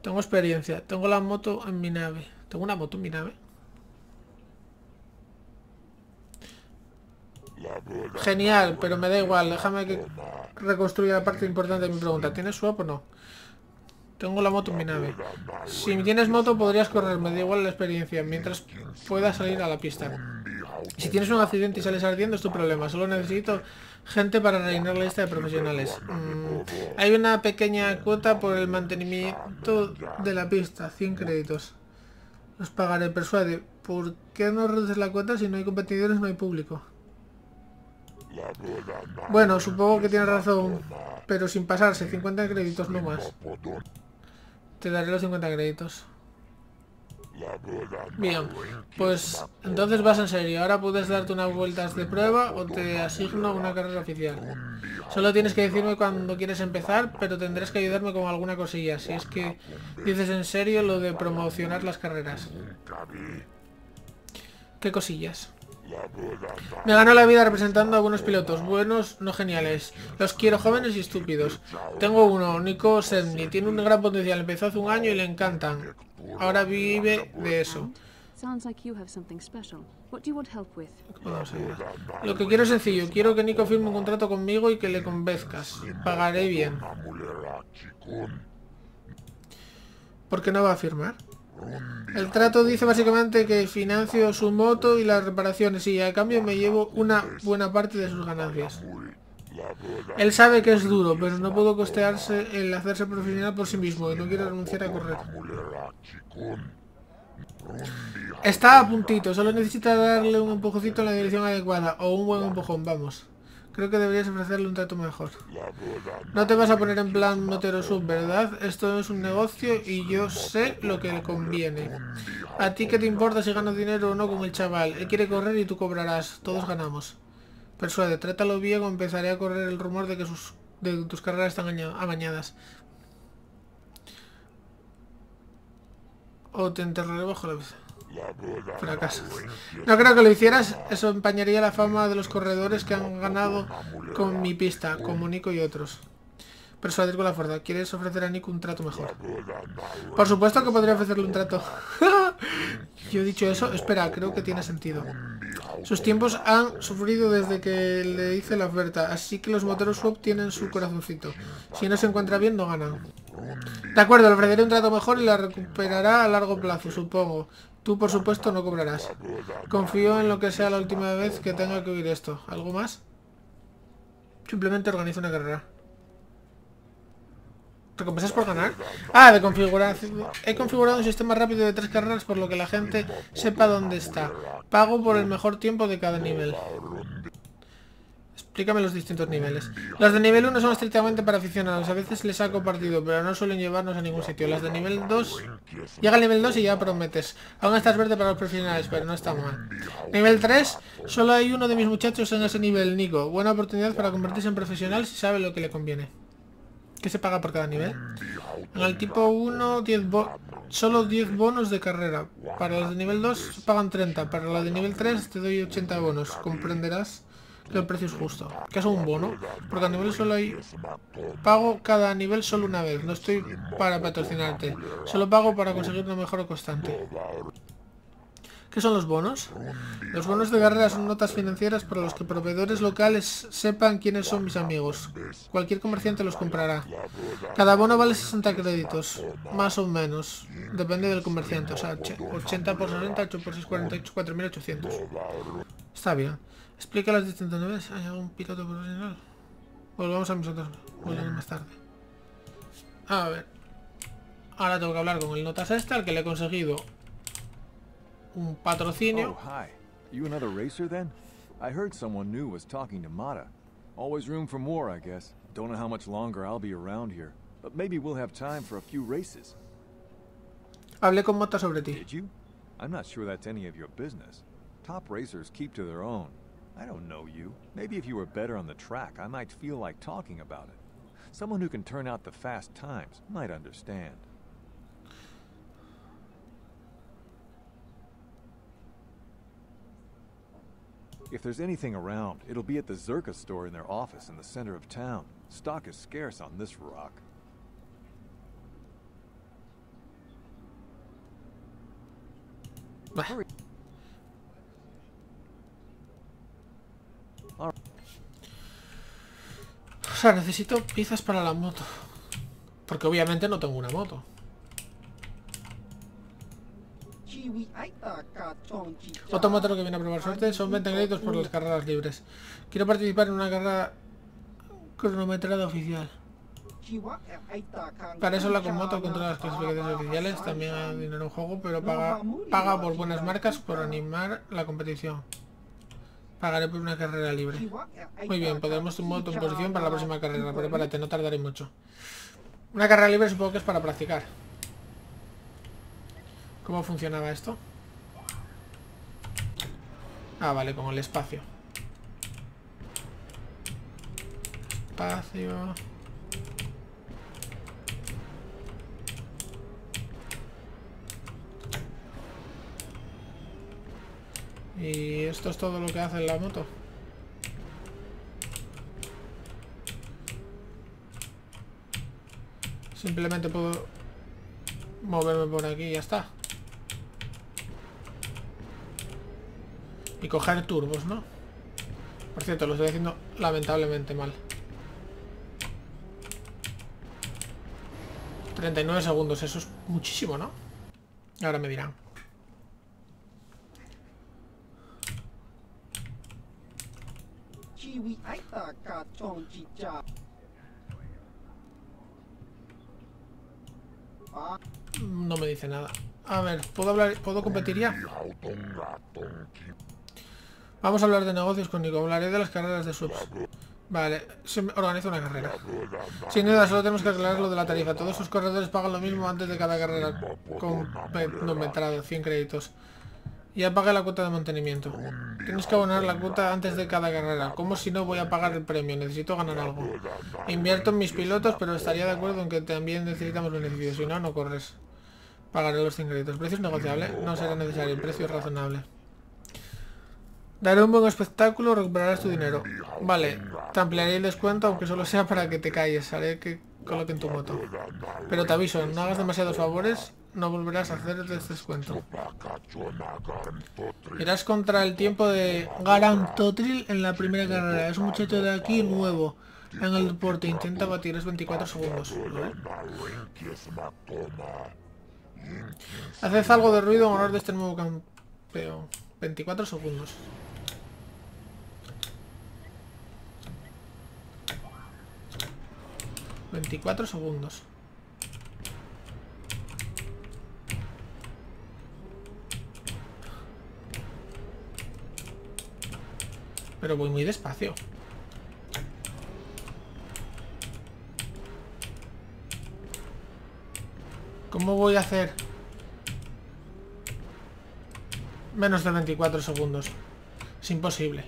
Tengo experiencia, tengo la moto en mi nave. Tengo una moto en mi nave. Genial, pero me da igual. Déjame que reconstruya la parte importante de mi pregunta. ¿Tienes swap o no? Tengo la moto en mi nave. Si tienes moto podrías correr. Me da igual la experiencia. Mientras puedas salir a la pista. Si tienes un accidente y sales ardiendo es tu problema. Solo necesito gente para rellenar la lista de profesionales. Mm, hay una pequeña cuota por el mantenimiento de la pista. cien créditos. Los pagaré, persuade. ¿Por qué no reduces la cuota si no hay competidores, no hay público? Bueno, supongo que tienes razón, pero sin pasarse, cincuenta créditos no más. Te daré los cincuenta créditos. Bien, pues entonces vas en serio. Ahora puedes darte unas vueltas de prueba o te asigno una carrera oficial. Solo tienes que decirme cuando quieres empezar, pero tendrás que ayudarme con alguna cosilla. Si es que dices en serio lo de promocionar las carreras. ¿Qué cosillas? Me ganó la vida representando a algunos pilotos, buenos, no geniales. Los quiero jóvenes y estúpidos. Tengo uno, Nico Sendi, tiene un gran potencial, empezó hace un año y le encantan. Ahora vive de eso. Lo que quiero es sencillo, quiero que Nico firme un contrato conmigo y que le convenzcas. Pagaré bien. ¿Por qué no va a firmar? El trato dice básicamente que financio su moto y las reparaciones y a cambio me llevo una buena parte de sus ganancias. Él sabe que es duro, pero no puedo costearse el hacerse profesional por sí mismo y no quiero renunciar a correr. Está a puntito, solo necesita darle un empujoncito en la dirección adecuada o un buen empujón, vamos. Creo que deberías ofrecerle un trato mejor. No te vas a poner en plan motero sub, ¿verdad? Esto es un negocio y yo sé lo que le conviene. ¿A ti qué te importa si gano dinero o no con el chaval? Él quiere correr y tú cobrarás. Todos ganamos. Persuade, trátalo bien o empezaré a correr el rumor de que sus, de tus carreras están amañadas. O te enterraré bajo la mesa. Fracaso. No creo que lo hicieras, eso empañaría la fama de los corredores que han ganado con mi pista, como Nico y otros. Persuadir con la fuerza, ¿quieres ofrecer a Nico un trato mejor? Por supuesto que podría ofrecerle un trato. Yo he dicho eso, espera, creo que tiene sentido. Sus tiempos han sufrido desde que le hice la oferta, así que los moteros swap tienen su corazoncito. Si no se encuentra bien, no ganan. De acuerdo, le ofreceré un trato mejor y la recuperará a largo plazo, supongo. Tú, por supuesto, no cobrarás. Confío en lo que sea la última vez que tenga que oír esto. ¿Algo más? Simplemente organiza una carrera. ¿Recompensas por ganar? Ah, de configuración. He configurado un sistema rápido de tres carreras, por lo que la gente sepa dónde está. Pago por el mejor tiempo de cada nivel. Explícame los distintos niveles. Las de nivel uno son estrictamente para aficionados. A veces les saco partido, pero no suelen llevarnos a ningún sitio. Las de nivel dos... Llega al nivel dos y ya prometes. Aún estás verde para los profesionales, pero no está mal. Nivel tres. Solo hay uno de mis muchachos en ese nivel, Nico. Buena oportunidad para convertirse en profesional si sabe lo que le conviene. ¿Qué se paga por cada nivel? En el tipo uno, diez bo solo diez bonos de carrera. Para los de nivel dos pagan treinta. Para los de nivel tres te doy ochenta bonos. Comprenderás... El precio es justo. Que es un bono. Porque a nivel solo hay... Pago cada nivel solo una vez. No estoy para patrocinarte. Solo pago para conseguir una mejora constante. ¿Qué son los bonos? Los bonos de carrera son notas financieras para los que proveedores locales sepan quiénes son mis amigos. Cualquier comerciante los comprará. Cada bono vale sesenta créditos, más o menos. Depende del comerciante. O sea, ochenta por sesenta, ocho por seis, cuarenta y ocho, cuatro mil ochocientos. Está bien. Explica las distintas niveles. ¿Hay algún piloto profesional? Volvamos a mis otros. Volvemos más tarde. A ver. Ahora tengo que hablar con el Notas este, al que le he conseguido un patrocinio. Oh, hi. You another racer then? I heard someone new was talking to Motta. Always room for more, I guess. Don't know how much longer I'll be around here, but maybe we'll have time for a few races. Hablé con Motta sobre ti. Did you? I'm not sure that's any of your business. Top racers keep to their own. I don't know you. Maybe if you were better on the track, I might feel like talking about it. Someone who can turn out the fast times might understand. If there's anything around, it'll be at the Czerka store in their office in the center of town. Stock is scarce on this rock. O sea, necesito piezas para la moto. Porque obviamente no tengo una moto. Otro motero que viene a probar suerte. Son veinte créditos por las carreras libres. Quiero participar en una carrera cronometrada oficial. Para eso la Comoto controla las clasificaciones oficiales. También hay dinero en juego, pero paga, paga por buenas marcas, por animar la competición. Pagaré por una carrera libre. Muy bien, podremos tomar tu posición para la próxima carrera. Prepárate, no tardaré mucho. Una carrera libre supongo que es para practicar. ¿Cómo funcionaba esto? Ah, vale, con el espacio. Espacio. Y esto es todo lo que hace en la moto. Simplemente puedo moverme por aquí y ya está. Y coger turbos, ¿no? Por cierto, lo estoy haciendo lamentablemente mal. treinta y nueve segundos, eso es muchísimo, ¿no? Ahora me dirán. No me dice nada. A ver, ¿puedo hablar? ¿Puedo competir ya? Vamos a hablar de negocios con Nico. Hablaré de las carreras de swoops. Vale, se organiza una carrera. Sin duda, solo tenemos que aclarar lo de la tarifa. Todos sus corredores pagan lo mismo antes de cada carrera. Con no metrado, cien créditos. Ya pagué la cuota de mantenimiento. Tienes que abonar la cuota antes de cada carrera. Como si no voy a pagar el premio, necesito ganar algo. Invierto en mis pilotos, pero estaría de acuerdo en que también necesitamos beneficios. Si no, no corres. Pagaré los cien créditos. Precio es negociable, no será necesario. El precio es razonable. Daré un buen espectáculo, recuperarás tu dinero. Vale, te ampliaré el descuento, aunque solo sea para que te calles. Haré que coloquen tu moto. Pero te aviso, no hagas demasiados favores. No volverás a hacer este descuento. Irás contra el tiempo de Gar Totril en la primera carrera. Es un muchacho de aquí nuevo en el deporte. Intenta batir, es veinticuatro segundos. Haced algo de ruido en honor de este nuevo campeón. veinticuatro segundos. veinticuatro segundos. pero voy muy despacio. ¿Cómo voy a hacer menos de veinticuatro segundos? Es imposible.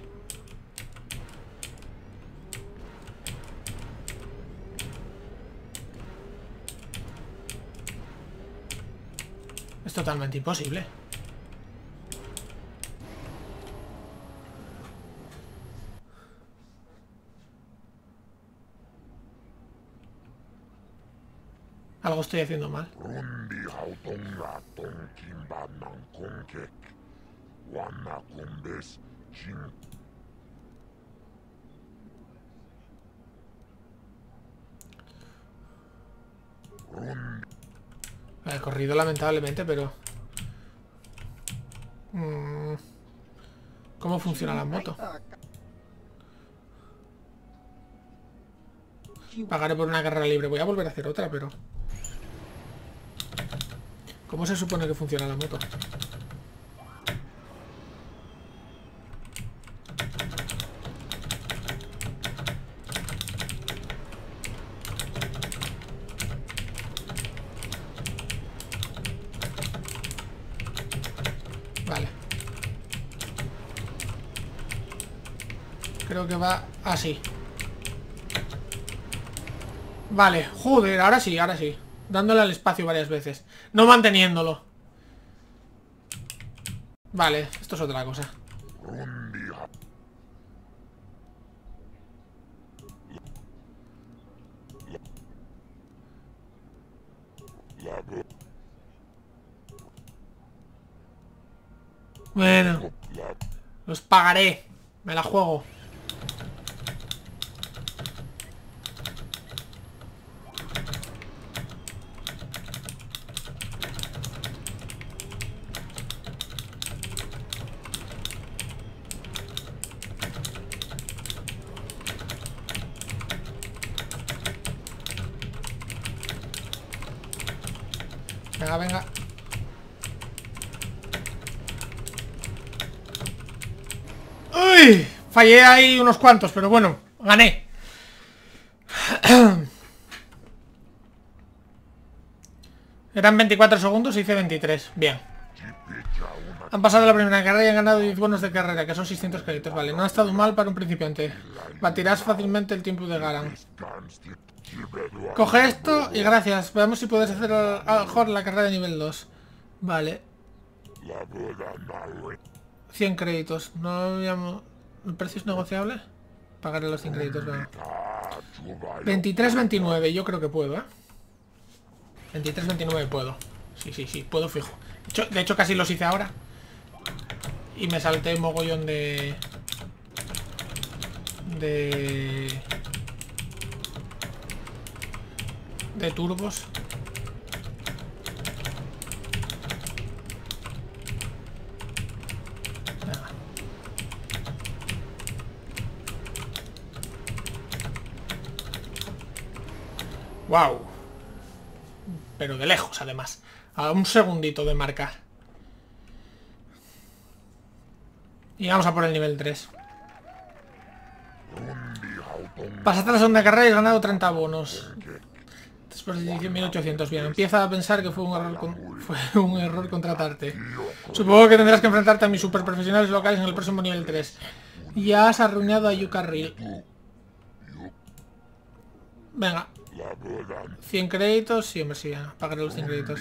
Es totalmente imposible. Algo estoy haciendo mal. He corrido lamentablemente, pero... ¿Cómo funciona la moto? Pagaré por una carrera libre. Voy a volver a hacer otra, pero... ¿Cómo se supone que funciona la moto? Vale. Creo que va así. Vale, joder, ahora sí, ahora sí. Dándole al espacio varias veces. No manteniéndolo. Vale, esto es otra cosa. Bueno. Los pagaré. Me la juego. Venga, venga. ¡Uy! Fallé ahí unos cuantos, pero bueno, gané. Eran veinticuatro segundos y hice veintitrés. Bien. Han pasado la primera carrera y han ganado diez bonos de carrera, que son seiscientos créditos. Vale, no ha estado mal para un principiante. Batirás fácilmente el tiempo de Garan. Coge esto y gracias. Veamos si puedes hacer a lo mejor la carrera de nivel dos. Vale. cien créditos. No habíamos... ¿El precio es negociable? Pagaré los cien créditos. Bueno. veintitrés veintinueve. Yo creo que puedo, ¿eh? veintitrés veintinueve puedo. Sí, sí, sí. Puedo fijo. De hecho, de hecho casi los hice ahora. Y me salté un mogollón de... De... de turbos. Nada. Wow. Pero de lejos, además. A un segundito de marcar. Y vamos a por el nivel tres. Pasaste la segunda carrera y has ganado treinta bonos. Después de dieciocho mil ochocientos, bien, empieza a pensar que fue un error con... fue un error contratarte. Supongo que tendrás que enfrentarte a mis superprofesionales locales en el próximo nivel tres. Ya has arruinado a Yukaril. Venga. cien créditos, sí, hombre, sí, pagaré los cien créditos.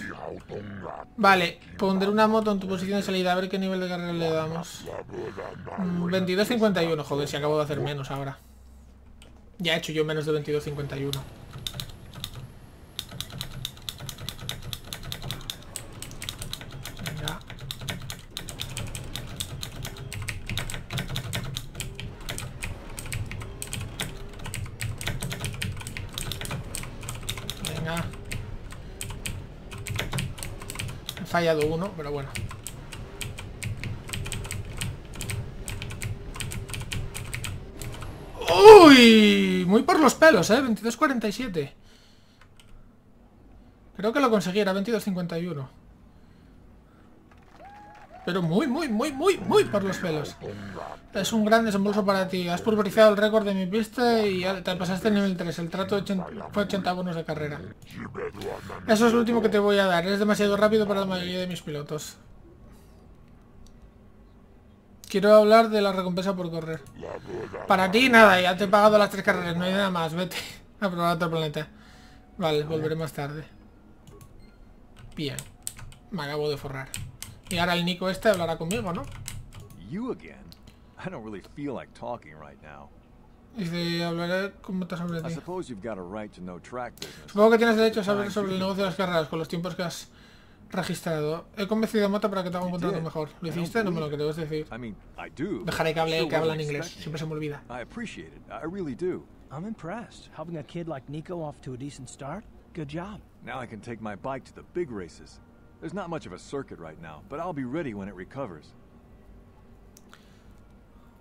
Vale, pondré una moto en tu posición de salida, a ver qué nivel de carrera le damos. veintidós cincuenta y uno, joder, si acabo de hacer menos ahora. Ya he hecho yo menos de veintidós cincuenta y uno. Venga. Venga. He fallado uno, pero bueno. ¡Uy! Muy por los pelos, ¿eh? veintidós cuarenta y siete. Creo que lo conseguí, era veintidós cincuenta y uno. pero muy, muy, muy, muy, muy por los pelos. Es un gran desembolso para ti. Has pulverizado el récord de mi pista y te pasaste el nivel tres. El trato fue ochenta bonos de carrera. Eso es lo último que te voy a dar. Eres demasiado rápido para la mayoría de mis pilotos. Quiero hablar de la recompensa por correr. Para ti nada, ya te he pagado las tres carreras, no hay nada más, vete a probar otro planeta. Vale, volveré más tarde. Bien, me acabo de forrar. Y ahora el Nico este hablará conmigo, ¿no? Dice, hablaré con Motta sobre ti. Supongo que tienes derecho a saber sobre el negocio de las carreras, con los tiempos que has registrado. He convencido a Motta para que te haga un contrato mejor. ¿Lo hiciste? No me lo creo, es decir. Dejaré que hable el que habla en inglés. Siempre se me olvida. I'm impressed. Helping a kid like Nico off to a decent start? Good job. Now I can take my bike to the big races. There's not much of a circuit right now, but I'll be ready when it recovers.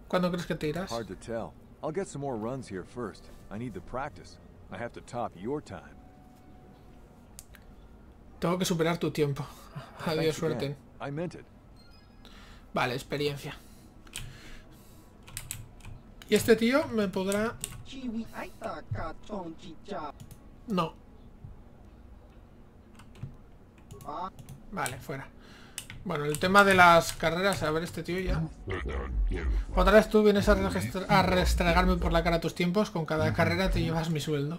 ¿Cuándo crees que te irás? Hard to tell. I'll get some more runs here first. I need the practice. I have to top your time. Tengo que superar tu tiempo. Adiós, suerte. I meant it. Vale, experiencia. Y este tío me podrá... No. Vale, fuera. Bueno, el tema de las carreras. A ver, este tío ya. Otra vez tú vienes a, a restregarme por la cara tus tiempos. Con cada carrera te llevas mi sueldo.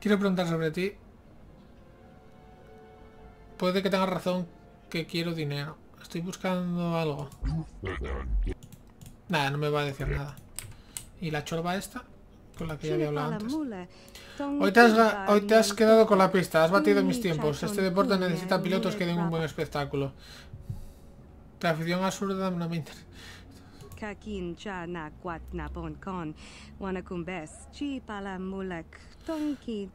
Quiero preguntar sobre ti. Puede que tengas razón, que quiero dinero. Estoy buscando algo. Nada, no me va a decir nada. ¿Y la chorba esta? Con la que ya había hablado antes. Hoy te, has, hoy te has quedado con la pista. Has batido mis tiempos. Este deporte necesita pilotos que den un buen espectáculo. La afición absurda no me interesa.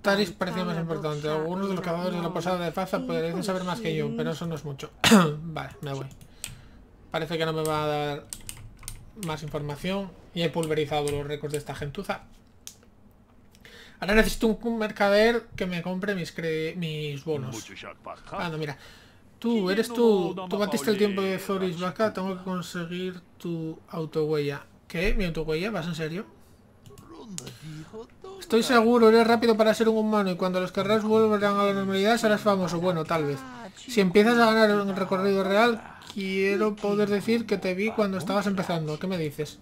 Taris parecía más importante. Algunos de los cazadores de la posada de Pazak podrían saber más que yo, pero eso no es mucho. Vale, me voy. Parece que no me va a dar más información. Y he pulverizado los récords de esta gentuza. Ahora necesito un mercader que me compre mis, cre mis bonos. Ah, no, mira. Tú, eres tú. Tú batiste el tiempo de Zoris Bafka. Tengo que conseguir tu autohuella. ¿Qué? ¿Mi autohuella? ¿Vas en serio? Estoy seguro, eres rápido para ser un humano. Y cuando los carreras vuelvan a la normalidad serás famoso. Bueno, tal vez. Si empiezas a ganar un recorrido real, quiero poder decir que te vi cuando estabas empezando. ¿Qué me dices?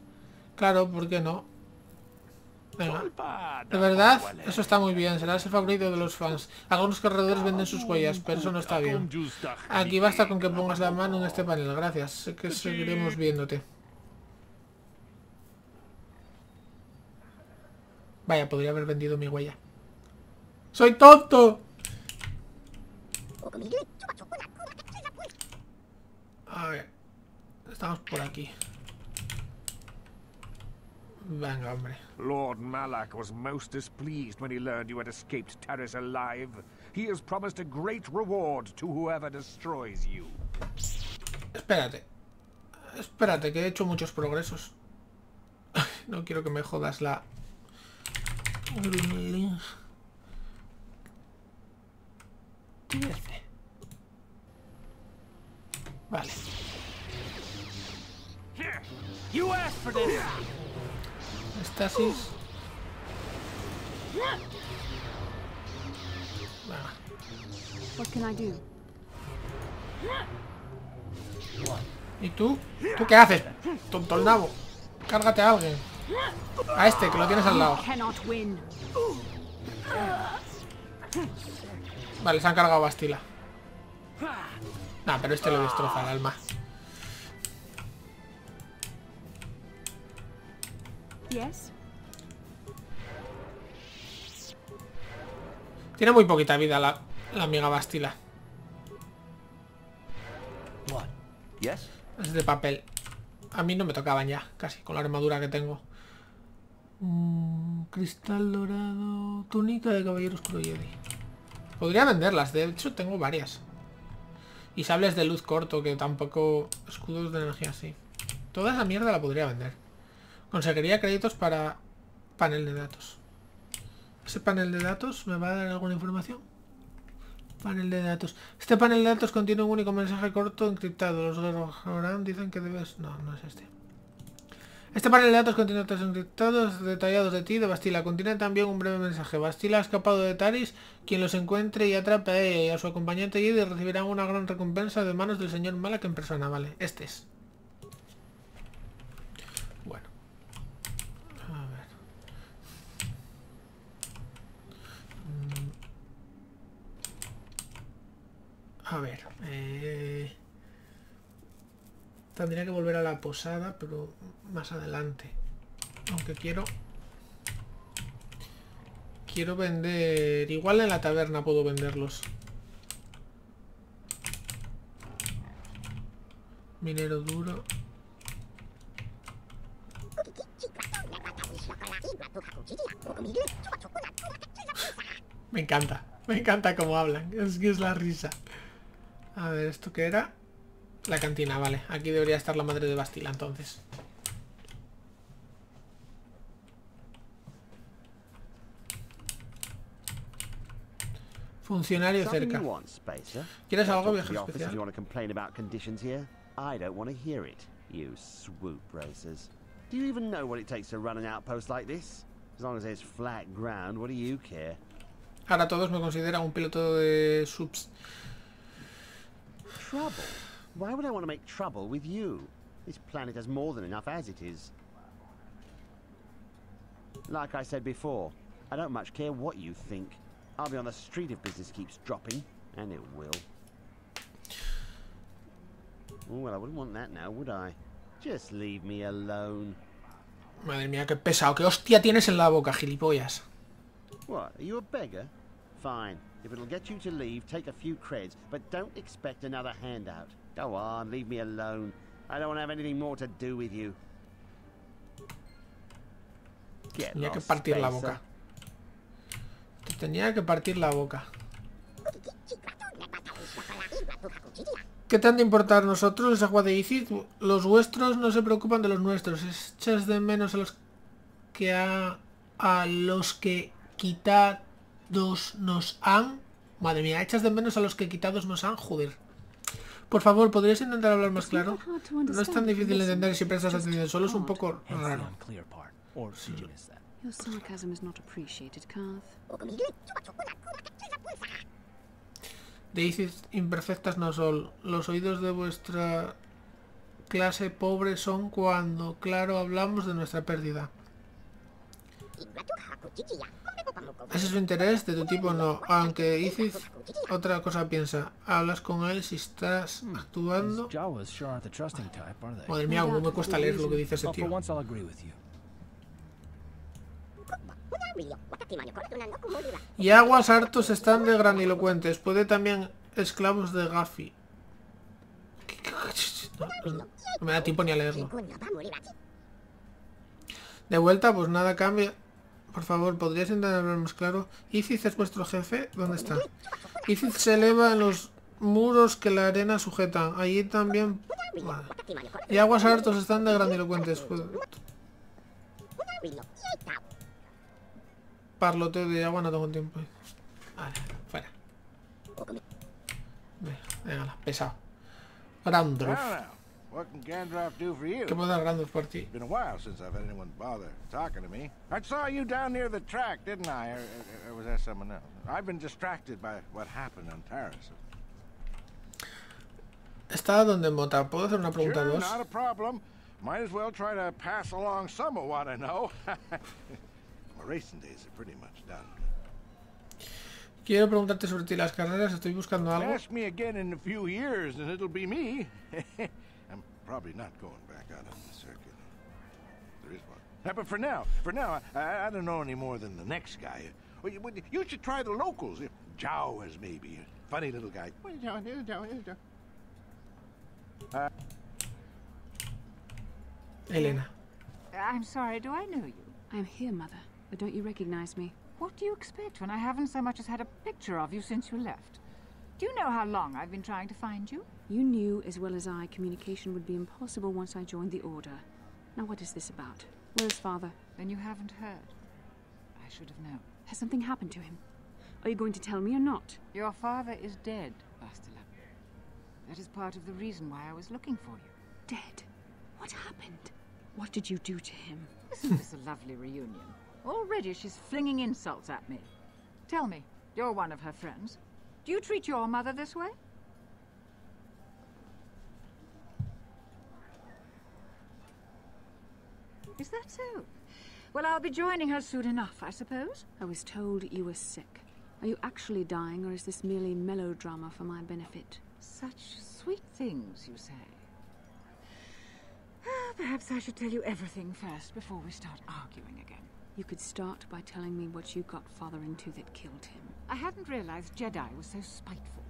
Claro, ¿por qué no? Venga. De verdad, eso está muy bien. Serás el favorito de los fans. Algunos corredores venden sus huellas, pero eso no está bien. Aquí basta con que pongas la mano en este panel. Gracias. Sé que seguiremos viéndote. Vaya, podría haber vendido mi huella. ¡Soy tonto! A ver. Estamos por aquí. Venga, hombre. Lord Malak was most displeased when he learned you had escaped Taris alive. He has promised a great reward to whoever destroys you. Espérate. Espérate, que he hecho muchos progresos. No quiero que me jodas la... Vale. Estasis. Venga. ¿Y tú? ¿Tú qué haces? Tonto el nabo. Cárgate a alguien. A este, que lo tienes al lado. Vale, se han cargado Bastila. Nah, pero este lo destroza el alma. Tiene muy poquita vida la, la amiga Bastila. Es de papel. A mí no me tocaban ya, casi, con la armadura que tengo. Mm, cristal dorado. Túnica de caballero oscuro Jedi. Podría venderlas, de hecho tengo varias. Y sables de luz corto, que tampoco... Escudos de energía, sí. Toda esa mierda la podría vender. Conseguiría créditos para panel de datos. ¿Ese panel de datos me va a dar alguna información? Panel de datos. Este panel de datos contiene un único mensaje corto encriptado. Los Gamorreans dicen que debes... No, no es este. Este panel de datos contiene datos encriptados detallados de ti y de Bastila. Contiene también un breve mensaje. Bastila ha escapado de Taris. Quien los encuentre y atrape a ella y a su acompañante Jedi recibirá una gran recompensa de manos del señor Malak en persona. Vale, este es. Bueno. A ver. A ver. Eh... Tendría que volver a la posada, pero más adelante. Aunque quiero... Quiero vender... Igual en la taberna puedo venderlos. Minero duro. Me encanta. Me encanta cómo hablan. Es que es la risa. A ver, ¿esto qué era? La cantina, vale. Aquí debería estar la madre de Bastila, entonces. Funcionario cerca. ¿Quieres algo, viaje especial? Ahora todos me consideran un piloto de swoops. Why would I want to make trouble with you? This planet has more than enough as it is. Like I said before, I don't much care what you think. I'll be on the street if business keeps dropping, and it will. Oh, well, I wouldn't want that now, would I? Just leave me alone. Madre mía, qué pesado, qué hostia tienes en la boca, gilipollas. What? Are you a beggar? Fine. If it'll get you to leave, take a few creds, but don't expect another handout. Go on, leave me alone. I don't want to have anything more to do with you. Tenía que partir la boca. Te tenía que partir la boca. ¿Qué tanto importar nosotros? Les agua de Iziz. Los vuestros no se preocupan de los nuestros. Echas de menos a los que a, a los que quitados nos han. Madre mía, echas de menos a los que quitados nos han. Joder. Por favor, ¿podrías intentar hablar más claro? No es tan difícil entender si prestas atención, solo es un poco raro. Sí. De Isis imperfectas no son. Los oídos de vuestra clase pobre son cuando, claro, hablamos de nuestra pérdida. Ese es su interés, de tu tipo no. Aunque Iziz otra cosa piensa. Hablas con él si estás actuando. Madre mía, no me cuesta leer lo que dice ese tío. Y aguas hartos están de granilocuentes. Puede también esclavos de Gaffi. No, no me da tiempo ni a leerlo. De vuelta, pues nada cambia. Por favor, ¿podrías intentar hablar más claro? Iziz es vuestro jefe. ¿Dónde está? Iziz se eleva en los muros que la arena sujetan. Allí también... Vale. Y aguas hartos están de grandilocuentes. Parloteo de agua, no tengo tiempo. Vale, fuera. Venga, pesado. Grandruff. What can Gandalf do for you? It's been a while since I've had anyone bother talking to me. I saw you down near the track, didn't I? Or, or, or was that someone else? I've been distracted by what happened on Taris. Está donde Motta. ¿Puedo hacer una pregunta a dos? Sure, not a problem. Might as well try to pass along some of what I know. My racing days are pretty much done. Quiero preguntarte sobre ti las carreras. Estoy buscando algo. Ask me again in a few years, and it'll be me. Probably not going back out on the circuit. There is one. But for now, for now, I, I don't know any more than the next guy. Well, you, you should try the locals. Jawas, maybe. Funny little guy. Uh, Elena. I'm sorry, do I know you? I'm here, Mother. But don't you recognize me? What do you expect when I haven't so much as had a picture of you since you left? Do you know how long I've been trying to find you? You knew as well as I communication would be impossible once I joined the Order. Now what is this about? Where's Father? Then you haven't heard. I should have known. Has something happened to him? Are you going to tell me or not? Your father is dead, Bastila. That is part of the reason why I was looking for you. Dead? What happened? What did you do to him? Isn't this a lovely reunion? Already she's flinging insults at me. Tell me, you're one of her friends. Do you treat your mother this way? Is that so? Well, I'll be joining her soon enough, I suppose. I was told you were sick. Are you actually dying, or is this merely melodrama for my benefit? Such sweet things, you say. Perhaps I should tell you everything first before we start arguing again. You could start by telling me what you got Father into that killed him. I hadn't realized Jedi was so spiteful.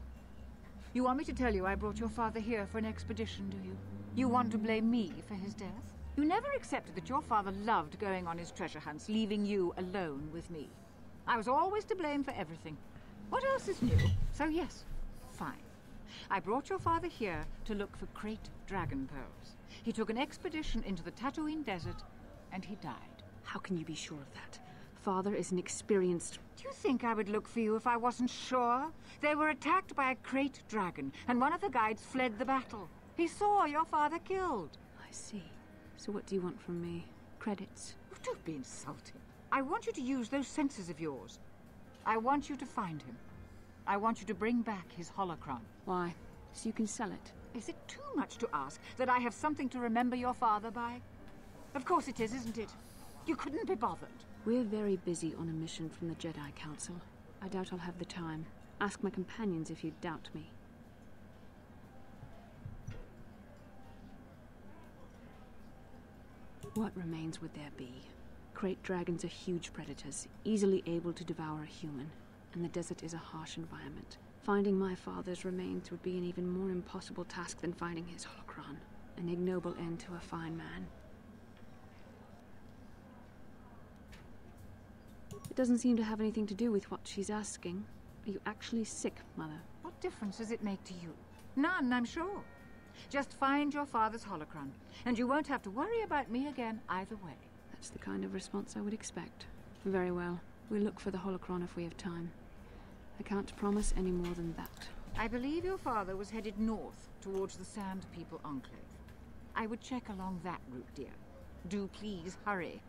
You want me to tell you I brought your father here for an expedition, do you? You want to blame me for his death? You never accepted that your father loved going on his treasure hunts, leaving you alone with me. I was always to blame for everything. What else is new? So yes, fine. I brought your father here to look for Krayt dragon pearls. He took an expedition into the Tatooine desert, and he died. How can you be sure of that? Father is an experienced... Do you think I would look for you if I wasn't sure? They were attacked by a Krayt dragon, and one of the guides fled the battle. He saw your father killed. I see. So what do you want from me? Credits? Oh, don't be insulting. I want you to use those senses of yours. I want you to find him. I want you to bring back his holocron. Why? So you can sell it? Is it too much to ask that I have something to remember your father by? Of course it is, isn't it? You couldn't be bothered. We're very busy on a mission from the Jedi Council. I doubt I'll have the time. Ask my companions if you doubt me. What remains would there be? Krayt dragons are huge predators, easily able to devour a human, and the desert is a harsh environment. Finding my father's remains would be an even more impossible task than finding his holocron. An ignoble end to a fine man. It doesn't seem to have anything to do with what she's asking. Are you actually sick, Mother? What difference does it make to you? None, I'm sure. Just find your father's holocron, and you won't have to worry about me again either way. That's the kind of response I would expect. Very well. We'll look for the holocron if we have time. I can't promise any more than that. I believe your father was headed north towards the Sand People Enclave. I would check along that route, dear. Do please hurry.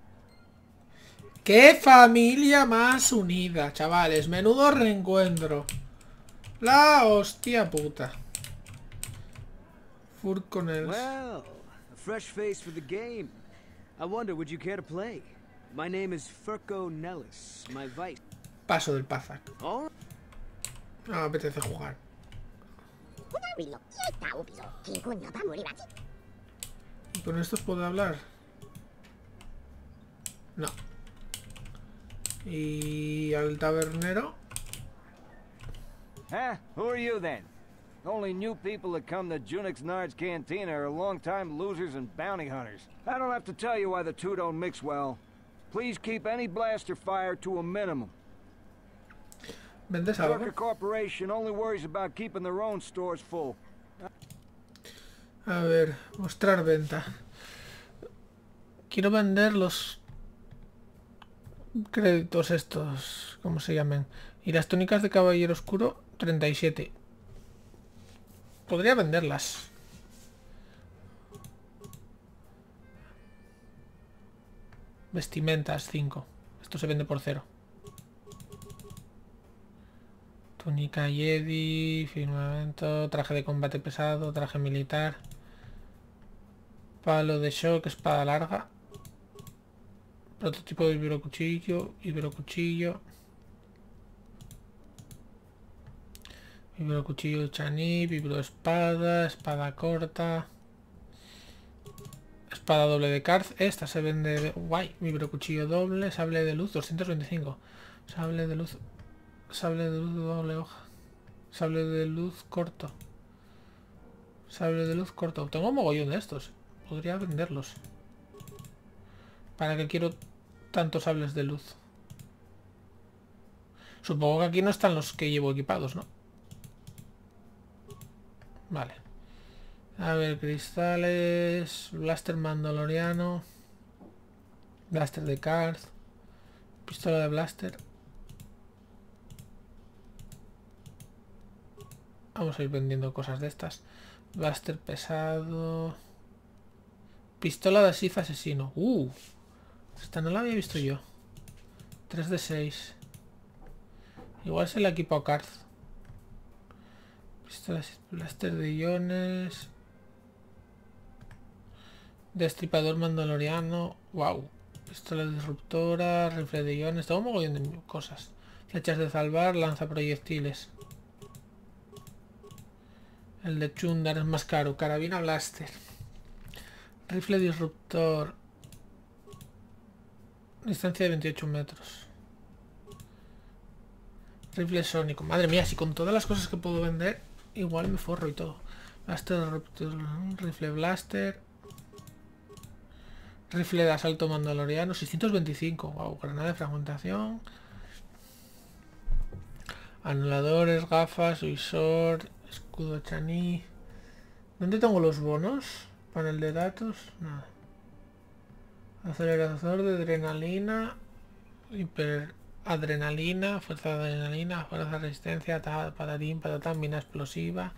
¡Qué familia más unida, chavales! Menudo reencuentro. La hostia puta. Well, a fresh face for the game. I wonder, would you care to play? My name is Furco Nellis, my vice. Paso del Pazak. No me apetece jugar. ¿Y con estos puedo hablar? No. Y al tabernero. Ah, who are you then? Only new people that come to Junix Nard's cantina are long-time losers and bounty hunters. I don't have to tell you why the two don't mix well. Please keep any blaster fire to a minimum. The Czerka Corporation only worries about keeping their own stores full. A ver, mostrar venta. Quiero vender los créditos estos, ¿cómo se llaman? Y las túnicas de Caballero Oscuro, treinta y siete. Podría venderlas. Vestimentas, cinco. Esto se vende por cero. Túnica Jedi, firmamento, traje de combate pesado, traje militar. Palo de shock, espada larga. Prototipo de Iberocuchillo, Iberocuchillo. Vibro cuchillo chaní, vibro espada, espada corta, espada doble de Karth, esta se vende guay, vibro cuchillo doble, sable de luz doscientos veinticinco, sable de luz, sable de luz doble hoja, sable de luz corto, sable de luz corto, tengo un mogollón de estos, podría venderlos. ¿Para qué quiero tantos sables de luz? Supongo que aquí no están los que llevo equipados, ¿no? Vale. A ver, cristales... Blaster mandaloriano... Blaster de Karth... Pistola de blaster... Vamos a ir vendiendo cosas de estas. Blaster pesado. Pistola de Sith asesino. Uh, esta no la había visto yo. tres de seis. Igual se la equipa a Karth. Pistola de Sith, blaster de iones. Destripador mandaloriano. Wow. Pistola disruptora, rifle de iones. Tengo un mogollón de cosas. Flechas de salvar, lanza proyectiles. El de Chundar es más caro. Carabina blaster. Rifle disruptor. Distancia de veintiocho metros. Rifle sónico. Madre mía, si con todas las cosas que puedo vender, igual me forro y todo. Blaster disruptor, rifle blaster. Rifle de asalto mandaloriano. seiscientos veinticinco. Wow, granada de fragmentación. Anuladores, gafas, visor, escudo chaní. ¿Dónde tengo los bonos? Panel de datos, nada. Acelerador de adrenalina, hiperadrenalina, fuerza de adrenalina, fuerza de resistencia, patatín, patatán, mina explosiva.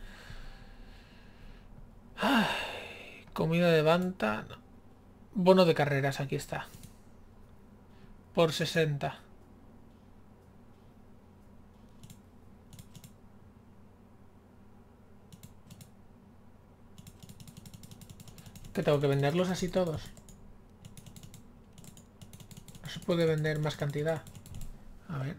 Ay, comida de banta. No. Bono de carreras, aquí está. Por sesenta. Que tengo que venderlos así todos. No se puede vender más cantidad. A ver.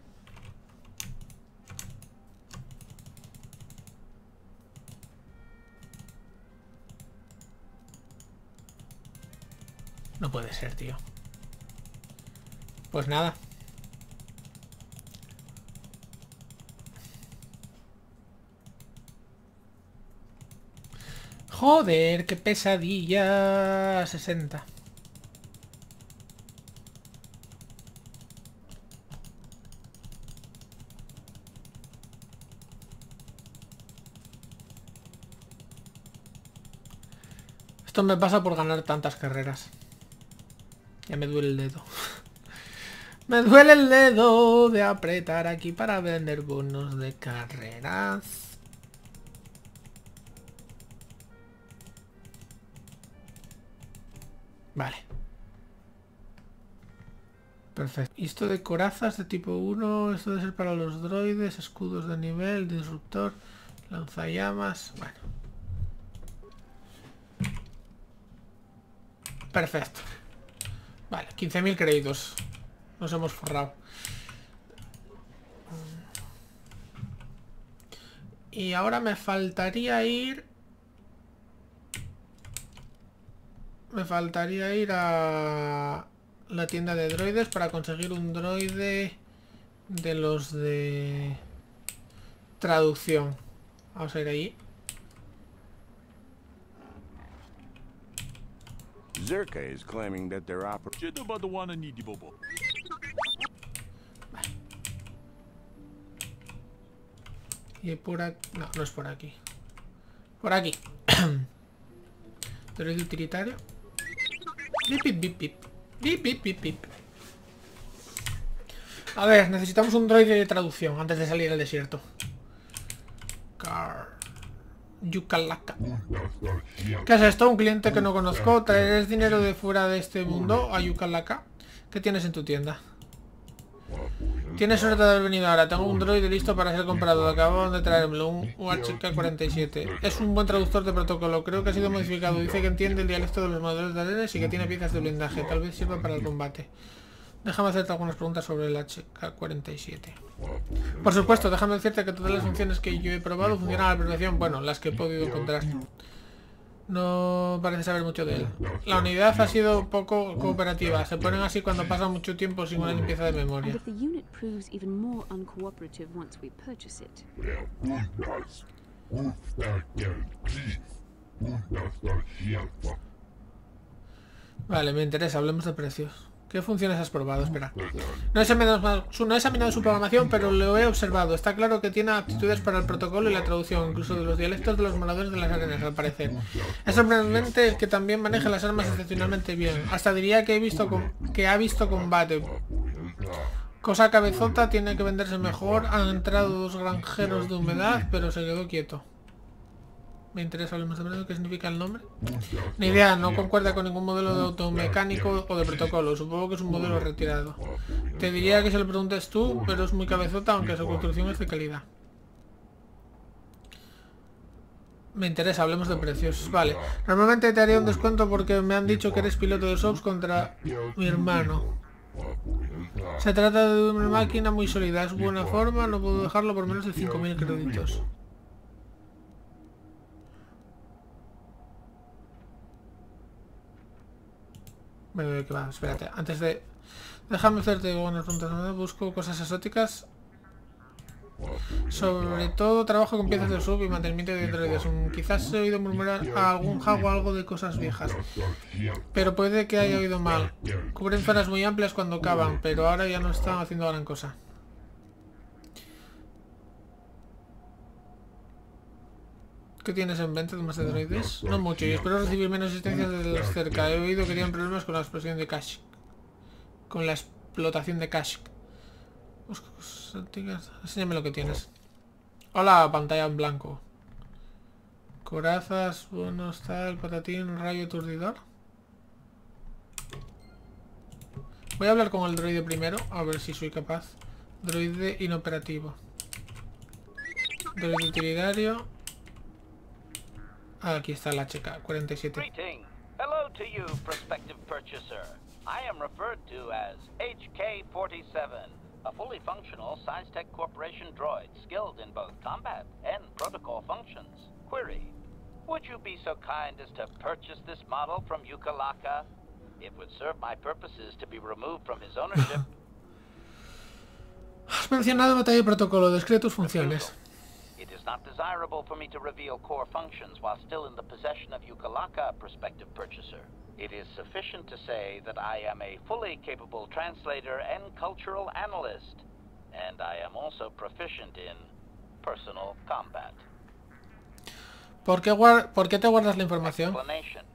No puede ser, tío. Pues nada. Joder, qué pesadilla. sesenta. Esto me pasa por ganar tantas carreras. Ya me duele el dedo. Me duele el dedo de apretar aquí para vender bonos de carreras. Vale. Perfecto. Y esto de corazas de tipo uno, esto debe ser para los droides, escudos de nivel, disruptor, lanzallamas. Bueno. Perfecto. Vale, quince mil créditos. Nos hemos forrado. Y ahora me faltaría ir... Me faltaría ir a la tienda de droides para conseguir un droide de los de traducción. Vamos a ir ahí. Czerka is claiming that they're operating. Y por aquí, no, no es por aquí. Por aquí. Droide utilitario. Bip, bip, bip, bip, bip, bip, bip. A ver, necesitamos un droide de traducción antes de salir al desierto. Gar. Yuka Laka. ¿Qué es esto? Un cliente que no conozco. ¿Traerás dinero de fuera de este mundo a Yuka Laka? ¿Qué tienes en tu tienda? Tienes suerte de haber venido ahora. Tengo un droide listo para ser comprado. Acabamos de traérmelo. Un H K cuarenta y siete. Es un buen traductor de protocolo. Creo que ha sido modificado. Dice que entiende el dialecto de los modelos de arenas y que tiene piezas de blindaje. Tal vez sirva para el combate. Déjame hacerte algunas preguntas sobre el H K cuarenta y siete. Por supuesto, déjame decirte que todas las funciones que yo he probado funcionan a la perfección. Bueno, las que he podido encontrar. No parece saber mucho de él. La unidad ha sido poco cooperativa. Se ponen así cuando pasa mucho tiempo sin una limpieza de memoria. Vale, me interesa. Hablemos de precios. ¿Qué funciones has probado? Espera. No he examinado, no he examinado su programación, pero lo he observado. Está claro que tiene aptitudes para el protocolo y la traducción, incluso de los dialectos de los moradores de las arenas, al parecer. Es sorprendente que también maneje las armas excepcionalmente bien. Hasta diría que, he visto que ha visto combate. Cosa cabezota, tiene que venderse mejor. Han entrado dos granjeros de humedad, pero se quedó quieto. Me interesa lo más de menos qué significa el nombre. Ni idea, no concuerda con ningún modelo de automecánico o de protocolo. Supongo que es un modelo retirado. Te diría que se lo preguntes tú, pero es muy cabezota, aunque su construcción es de calidad. Me interesa, hablemos de precios. Vale, normalmente te haría un descuento porque me han dicho que eres piloto de Sops contra mi hermano. Se trata de una máquina muy sólida, es buena forma, no puedo dejarlo por menos de cinco mil créditos. Vale, que va, espérate, antes de... Déjame hacerte buenas preguntas, ¿no? Busco cosas exóticas. Sobre todo trabajo con piezas de sub y mantenimiento de droides. Quizás he oído murmurar a algún jago algo de cosas viejas, pero puede que haya oído mal. Cubren zonas muy amplias cuando cavan, pero ahora ya no están haciendo gran cosa. ¿Qué tienes en venta, además de droides? No mucho, y espero recibir menos asistencia desde los cerca. He oído que tienen problemas con la explosión de Kashyyyk. Con la explotación de Kashyyyk. Enséñame lo que tienes. Hola, pantalla en blanco. Corazas, bonos, tal, patatín, rayo aturdidor. Voy a hablar con el droide primero, a ver si soy capaz. Droide inoperativo. Droide utilitario. Aquí está la checa, cuarenta y siete. Hello to you, prospective purchaser. I am referred to as H K forty-seven. A fully functional SciTech Corporation droid skilled in both combat and protocol functions. Query: would you be so kind as to purchase this model from Yuka Laka? It would serve my purposes to be removed from his ownership. Has mencionado batalla y protocolo. Describe tus funciones. It is not desirable for me to reveal core functions while still in the possession of Yuka Laka, prospective purchaser. It is sufficient to say that I am a fully capable translator and cultural analyst, and I am also proficient in personal combat. ¿Por qué, guard ¿Por qué te guardas la información? Explanation.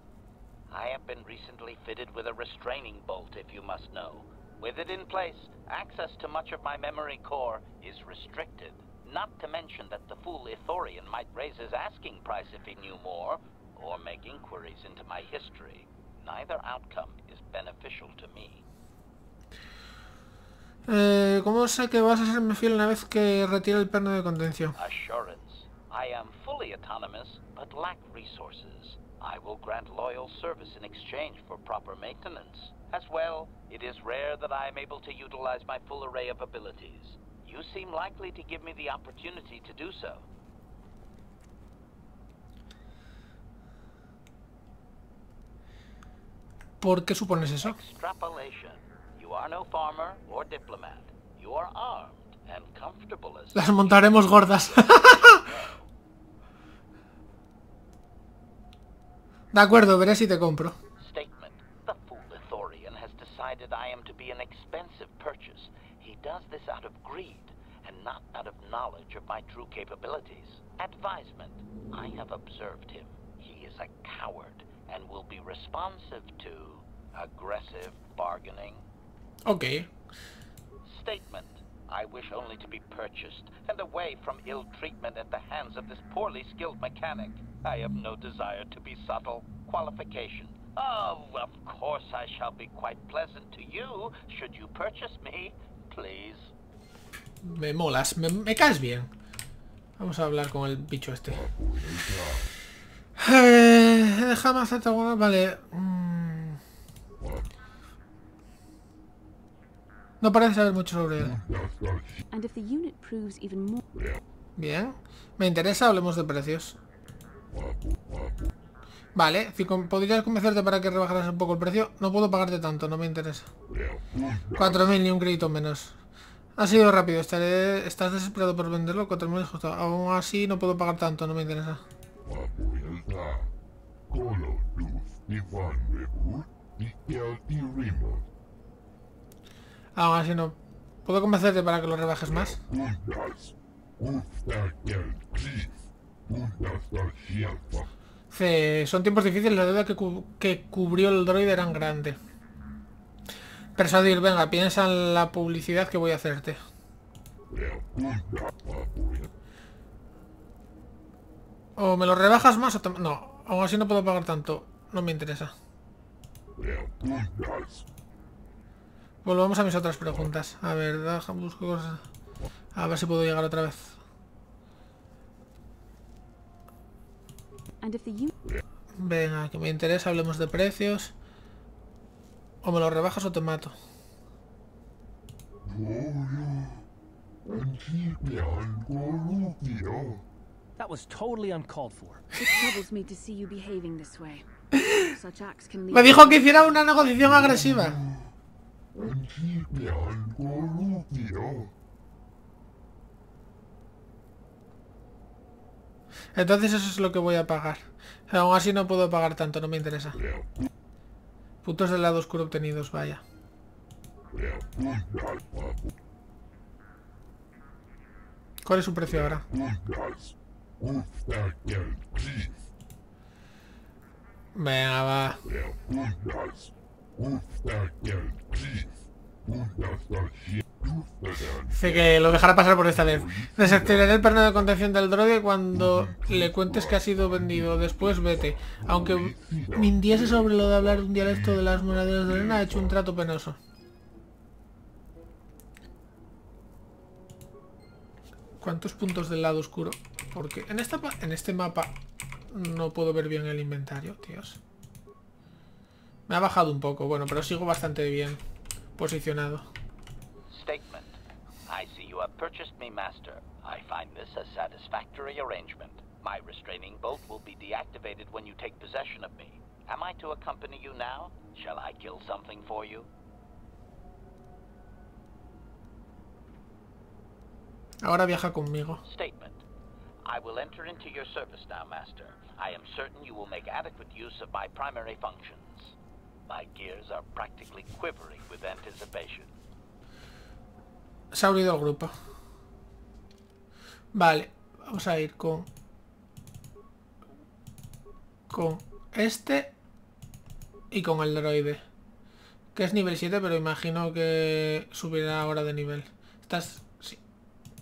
I have been recently fitted with a restraining bolt, if you must know. With it in place, access to much of my memory core is restricted. Not to mention that the fool Ithorian might raise his asking price if he knew more, or make inquiries into my history. Neither outcome is beneficial to me. Eh, ¿Cómo sé que vas a serme fiel una vez que retire el perno de contención? Assurance. I am fully autonomous, but lack resources. I will grant loyal service in exchange for proper maintenance. As well, it is rare that I am able to utilize my full array of abilities. You seem likely to give me the opportunity to do so. ¿Por qué supones eso? Las montaremos gordas. De acuerdo, veré si te compro. And will be responsive to aggressive bargaining. Okay. Statement. I wish only to be purchased and away from ill treatment at the hands of this poorly skilled mechanic. I have no desire to be subtle. Qualification. Oh, of course I shall be quite pleasant to you should you purchase me, please. Me molas, me, me caes bien. Vamos a hablar con el bicho este. Eh, déjame hacerte alguna... Vale. Mm. No parece saber mucho sobre él. Bien. Me interesa, hablemos de precios. Vale, podrías convencerte para que rebajaras un poco el precio. No puedo pagarte tanto, no me interesa. cuatro mil ni un crédito menos. Ha sido rápido, estaré... estás desesperado por venderlo. cuatro mil es justo. Aún así no puedo pagar tanto, no me interesa. Aún así no. ¿Puedo convencerte para que lo rebajes más? Sí, son tiempos difíciles, la deuda que, cu que cubrió el droide era grande. Persuadir, venga, piensa en la publicidad que voy a hacerte. O me lo rebajas más o te... No, aún así no puedo pagar tanto. No me interesa. Volvamos a mis otras preguntas. A ver, busco cosas. A ver si puedo llegar otra vez. Venga, que me interesa, hablemos de precios. O me lo rebajas o te mato. That was totally uncalled for. It troubles me to see you behaving this way. Such acts can lead. Me dijo que hiciera una negociación agresiva. Entonces eso es lo que voy a pagar. Aún así no puedo pagar tanto, no me interesa. Puntos del lado oscuro obtenidos, vaya. ¿Cuál es su precio ahora? Venga, va. Dice que lo dejará pasar por esta vez. Desactivaré el perno de contención del droide cuando le cuentes que ha sido vendido. Después vete. Aunque mintiese sobre lo de hablar un dialecto de las moraderas de arena, ha hecho un trato penoso. ¿Cuántos puntos del lado oscuro? Porque en, esta, en este mapa no puedo ver bien el inventario, tíos. Me ha bajado un poco, bueno, pero sigo bastante bien posicionado. Statement. I see you have purchased me, master. I find this a satisfactory arrangement. My restraining bolt will be deactivated when you take possession of me. Am I to accompany you now? Shall I kill something for you? Ahora viaja conmigo. Statement. I will enter into your service now, master. I am certain you will make adequate use of my primary functions. My gears are practically quivering with anticipation. Se ha unido al grupo. Vale, vamos a ir con con este y con el droide, que es nivel siete, pero imagino que subirá ahora de nivel. Estás... sí,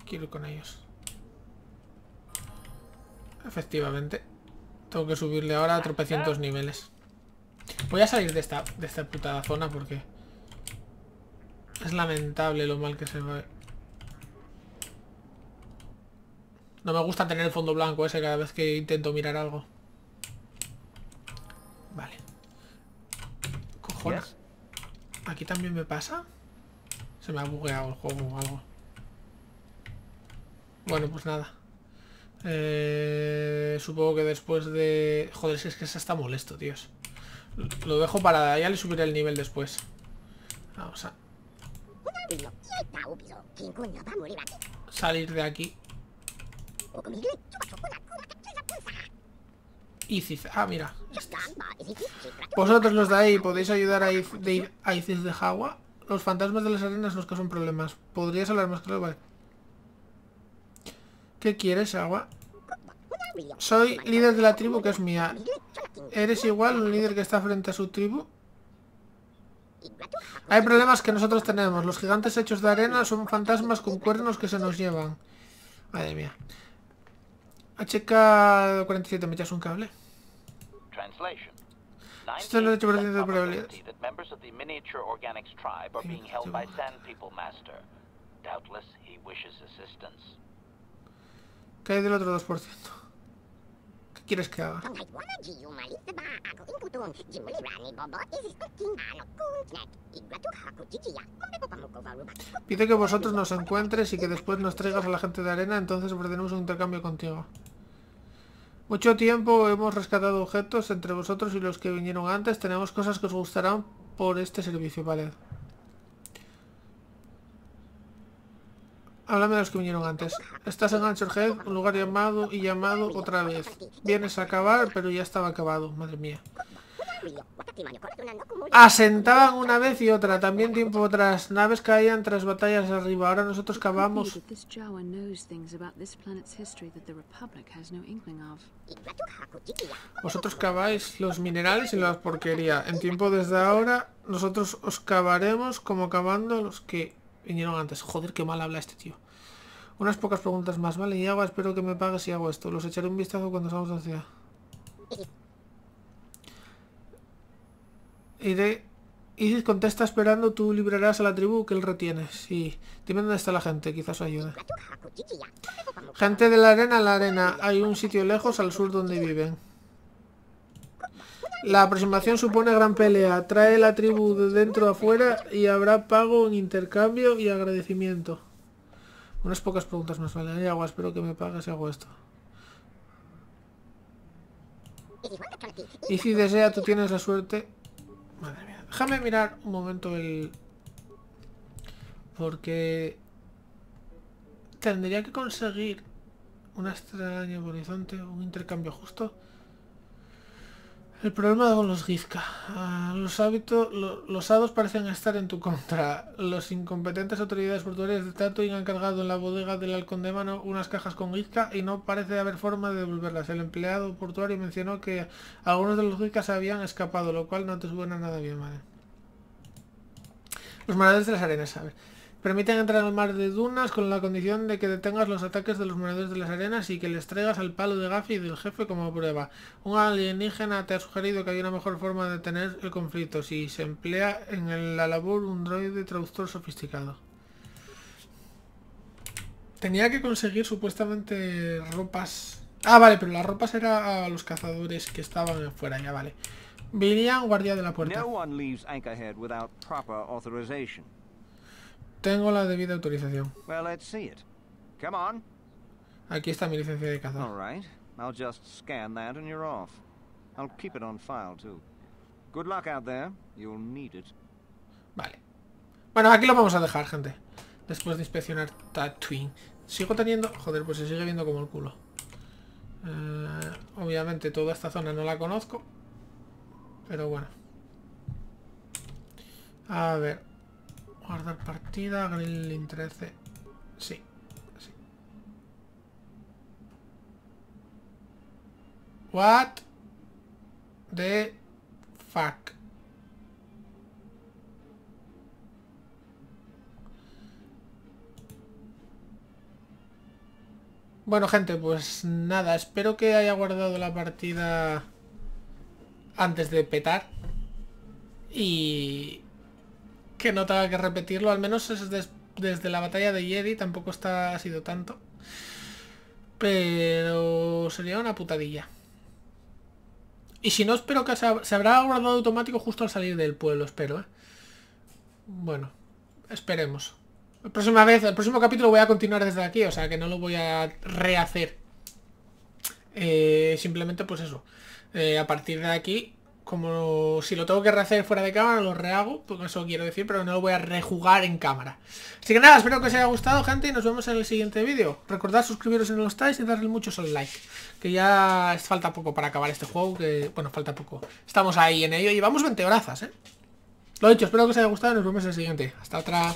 quiero ir con ellos. Efectivamente, tengo que subirle ahora a tropecientos niveles. Voy a salir de esta, de esta putada zona porque es lamentable lo mal que se ve. No me gusta tener el fondo blanco ese cada vez que intento mirar algo. Vale. Cojones. ¿Aquí también me pasa? Se me ha bugueado el juego o algo. Bueno, pues nada. Eh, supongo que después de... Joder, si es que se está molesto, tíos. Lo dejo para... ya le subiré el nivel después. Vamos a... salir de aquí. Iziz. Ah, mira. Este es. Vosotros los de ahí podéis ayudar a Iziz de Jawa. Los fantasmas de las arenas nos causan problemas. ¿Podrías hablar más claro? Vale. ¿Qué quieres, Jawa? Soy líder de la tribu que es mía. ¿Eres igual un líder que está frente a su tribu? Hay problemas que nosotros tenemos. Los gigantes hechos de arena son fantasmas con cuernos que se nos llevan. Madre mía. H K cuarenta y siete, ¿me echas un cable? Esto es el ocho por ciento de probabilidad. ¿Qué hay del otro dos por ciento? ¿Qué quieres que haga? Pide que vosotros nos encuentres y que después nos traigas a la gente de arena, entonces ordenemos un intercambio contigo. Mucho tiempo hemos rescatado objetos entre vosotros y los que vinieron antes. Tenemos cosas que os gustarán por este servicio, ¿vale? Háblame de los que vinieron antes. Estás en Anchorhead, un lugar llamado y llamado otra vez. Vienes a acabar, pero ya estaba acabado. Madre mía. Asentaban una vez y otra, también tiempo atrás. Naves caían tras batallas arriba. Ahora nosotros cavamos. Vosotros caváis los minerales y la porquería. En tiempo desde ahora, nosotros os cavaremos como cavando los que vinieron antes. Joder, qué mal habla este tío. Unas pocas preguntas más, ¿vale? Y hago, espero que me pagues si hago esto. Los echaré un vistazo cuando salgamos de la ciudad. Iré... Iziz contesta esperando, tú librarás a la tribu que él retiene. Sí. Dime dónde está la gente, quizás ayude. Gente de la arena, la arena. Hay un sitio lejos al sur donde viven. La aproximación supone gran pelea. Trae la tribu de dentro a afuera y habrá pago en intercambio y agradecimiento. Unas pocas preguntas más, ¿vale? Hay agua, espero que me pagues si hago esto. Y si desea, tú tienes la suerte. Madre mía. Déjame mirar un momento el... Porque... Tendría que conseguir una extraña horizonte, un intercambio justo. El problema con los Gizka. Uh, los hábitos, lo, los hados parecen estar en tu contra. Los incompetentes autoridades portuarias de Tatooine han cargado en la bodega del halcón de mano unas cajas con Gizka y no parece haber forma de devolverlas. El empleado portuario mencionó que algunos de los Gizka se habían escapado, lo cual no te suena nada bien, madre. Los moradores de las arenas, a ver. Permiten entrar al mar de dunas con la condición de que detengas los ataques de los moradores de las arenas y que les traigas al palo de Gaffi y del jefe como prueba. Un alienígena te ha sugerido que hay una mejor forma de detener el conflicto si se emplea en la labor un droide traductor sofisticado. Tenía que conseguir supuestamente ropas... Ah, vale, pero las ropas eran a los cazadores que estaban afuera, ya vale. Virían guardia de la puerta. No one leaves Anchorhead without proper authorization. Tengo la debida autorización. Well, let's see it. Come on. Aquí está mi licencia de cazar. All right. I'll just scan that and you're off. I'll keep it on file too. Good luck out there. You'll need it. Vale. Bueno, aquí lo vamos a dejar, gente. Después de inspeccionar Tatooine. Sigo teniendo... Joder, pues se sigue viendo como el culo. Uh, obviamente toda esta zona no la conozco. Pero bueno. A ver... Guardar partida, Gremlin trece. Sí, sí. What the fuck. Bueno, gente, pues nada. Espero que haya guardado la partida antes de petar. Y... que no tenga que repetirlo, al menos desde, desde la batalla de Jedi tampoco está, ha sido tanto. Pero sería una putadilla. Y si no, espero que se, se habrá guardado automático justo al salir del pueblo, espero, ¿eh? Bueno, esperemos. La próxima vez, el próximo capítulo voy a continuar desde aquí, o sea que no lo voy a rehacer. Eh, simplemente pues eso. Eh, a partir de aquí... Como si lo tengo que rehacer fuera de cámara, lo rehago, porque eso quiero decir, pero no lo voy a rejugar en cámara. Así que nada, espero que os haya gustado, gente, y nos vemos en el siguiente vídeo. Recordad suscribiros si no lo estáis y darle muchos al like, que ya falta poco para acabar este juego, que, bueno, falta poco. Estamos ahí en ello, llevamos veinte horas, ¿eh? Lo dicho, espero que os haya gustado y nos vemos en el siguiente. Hasta otra...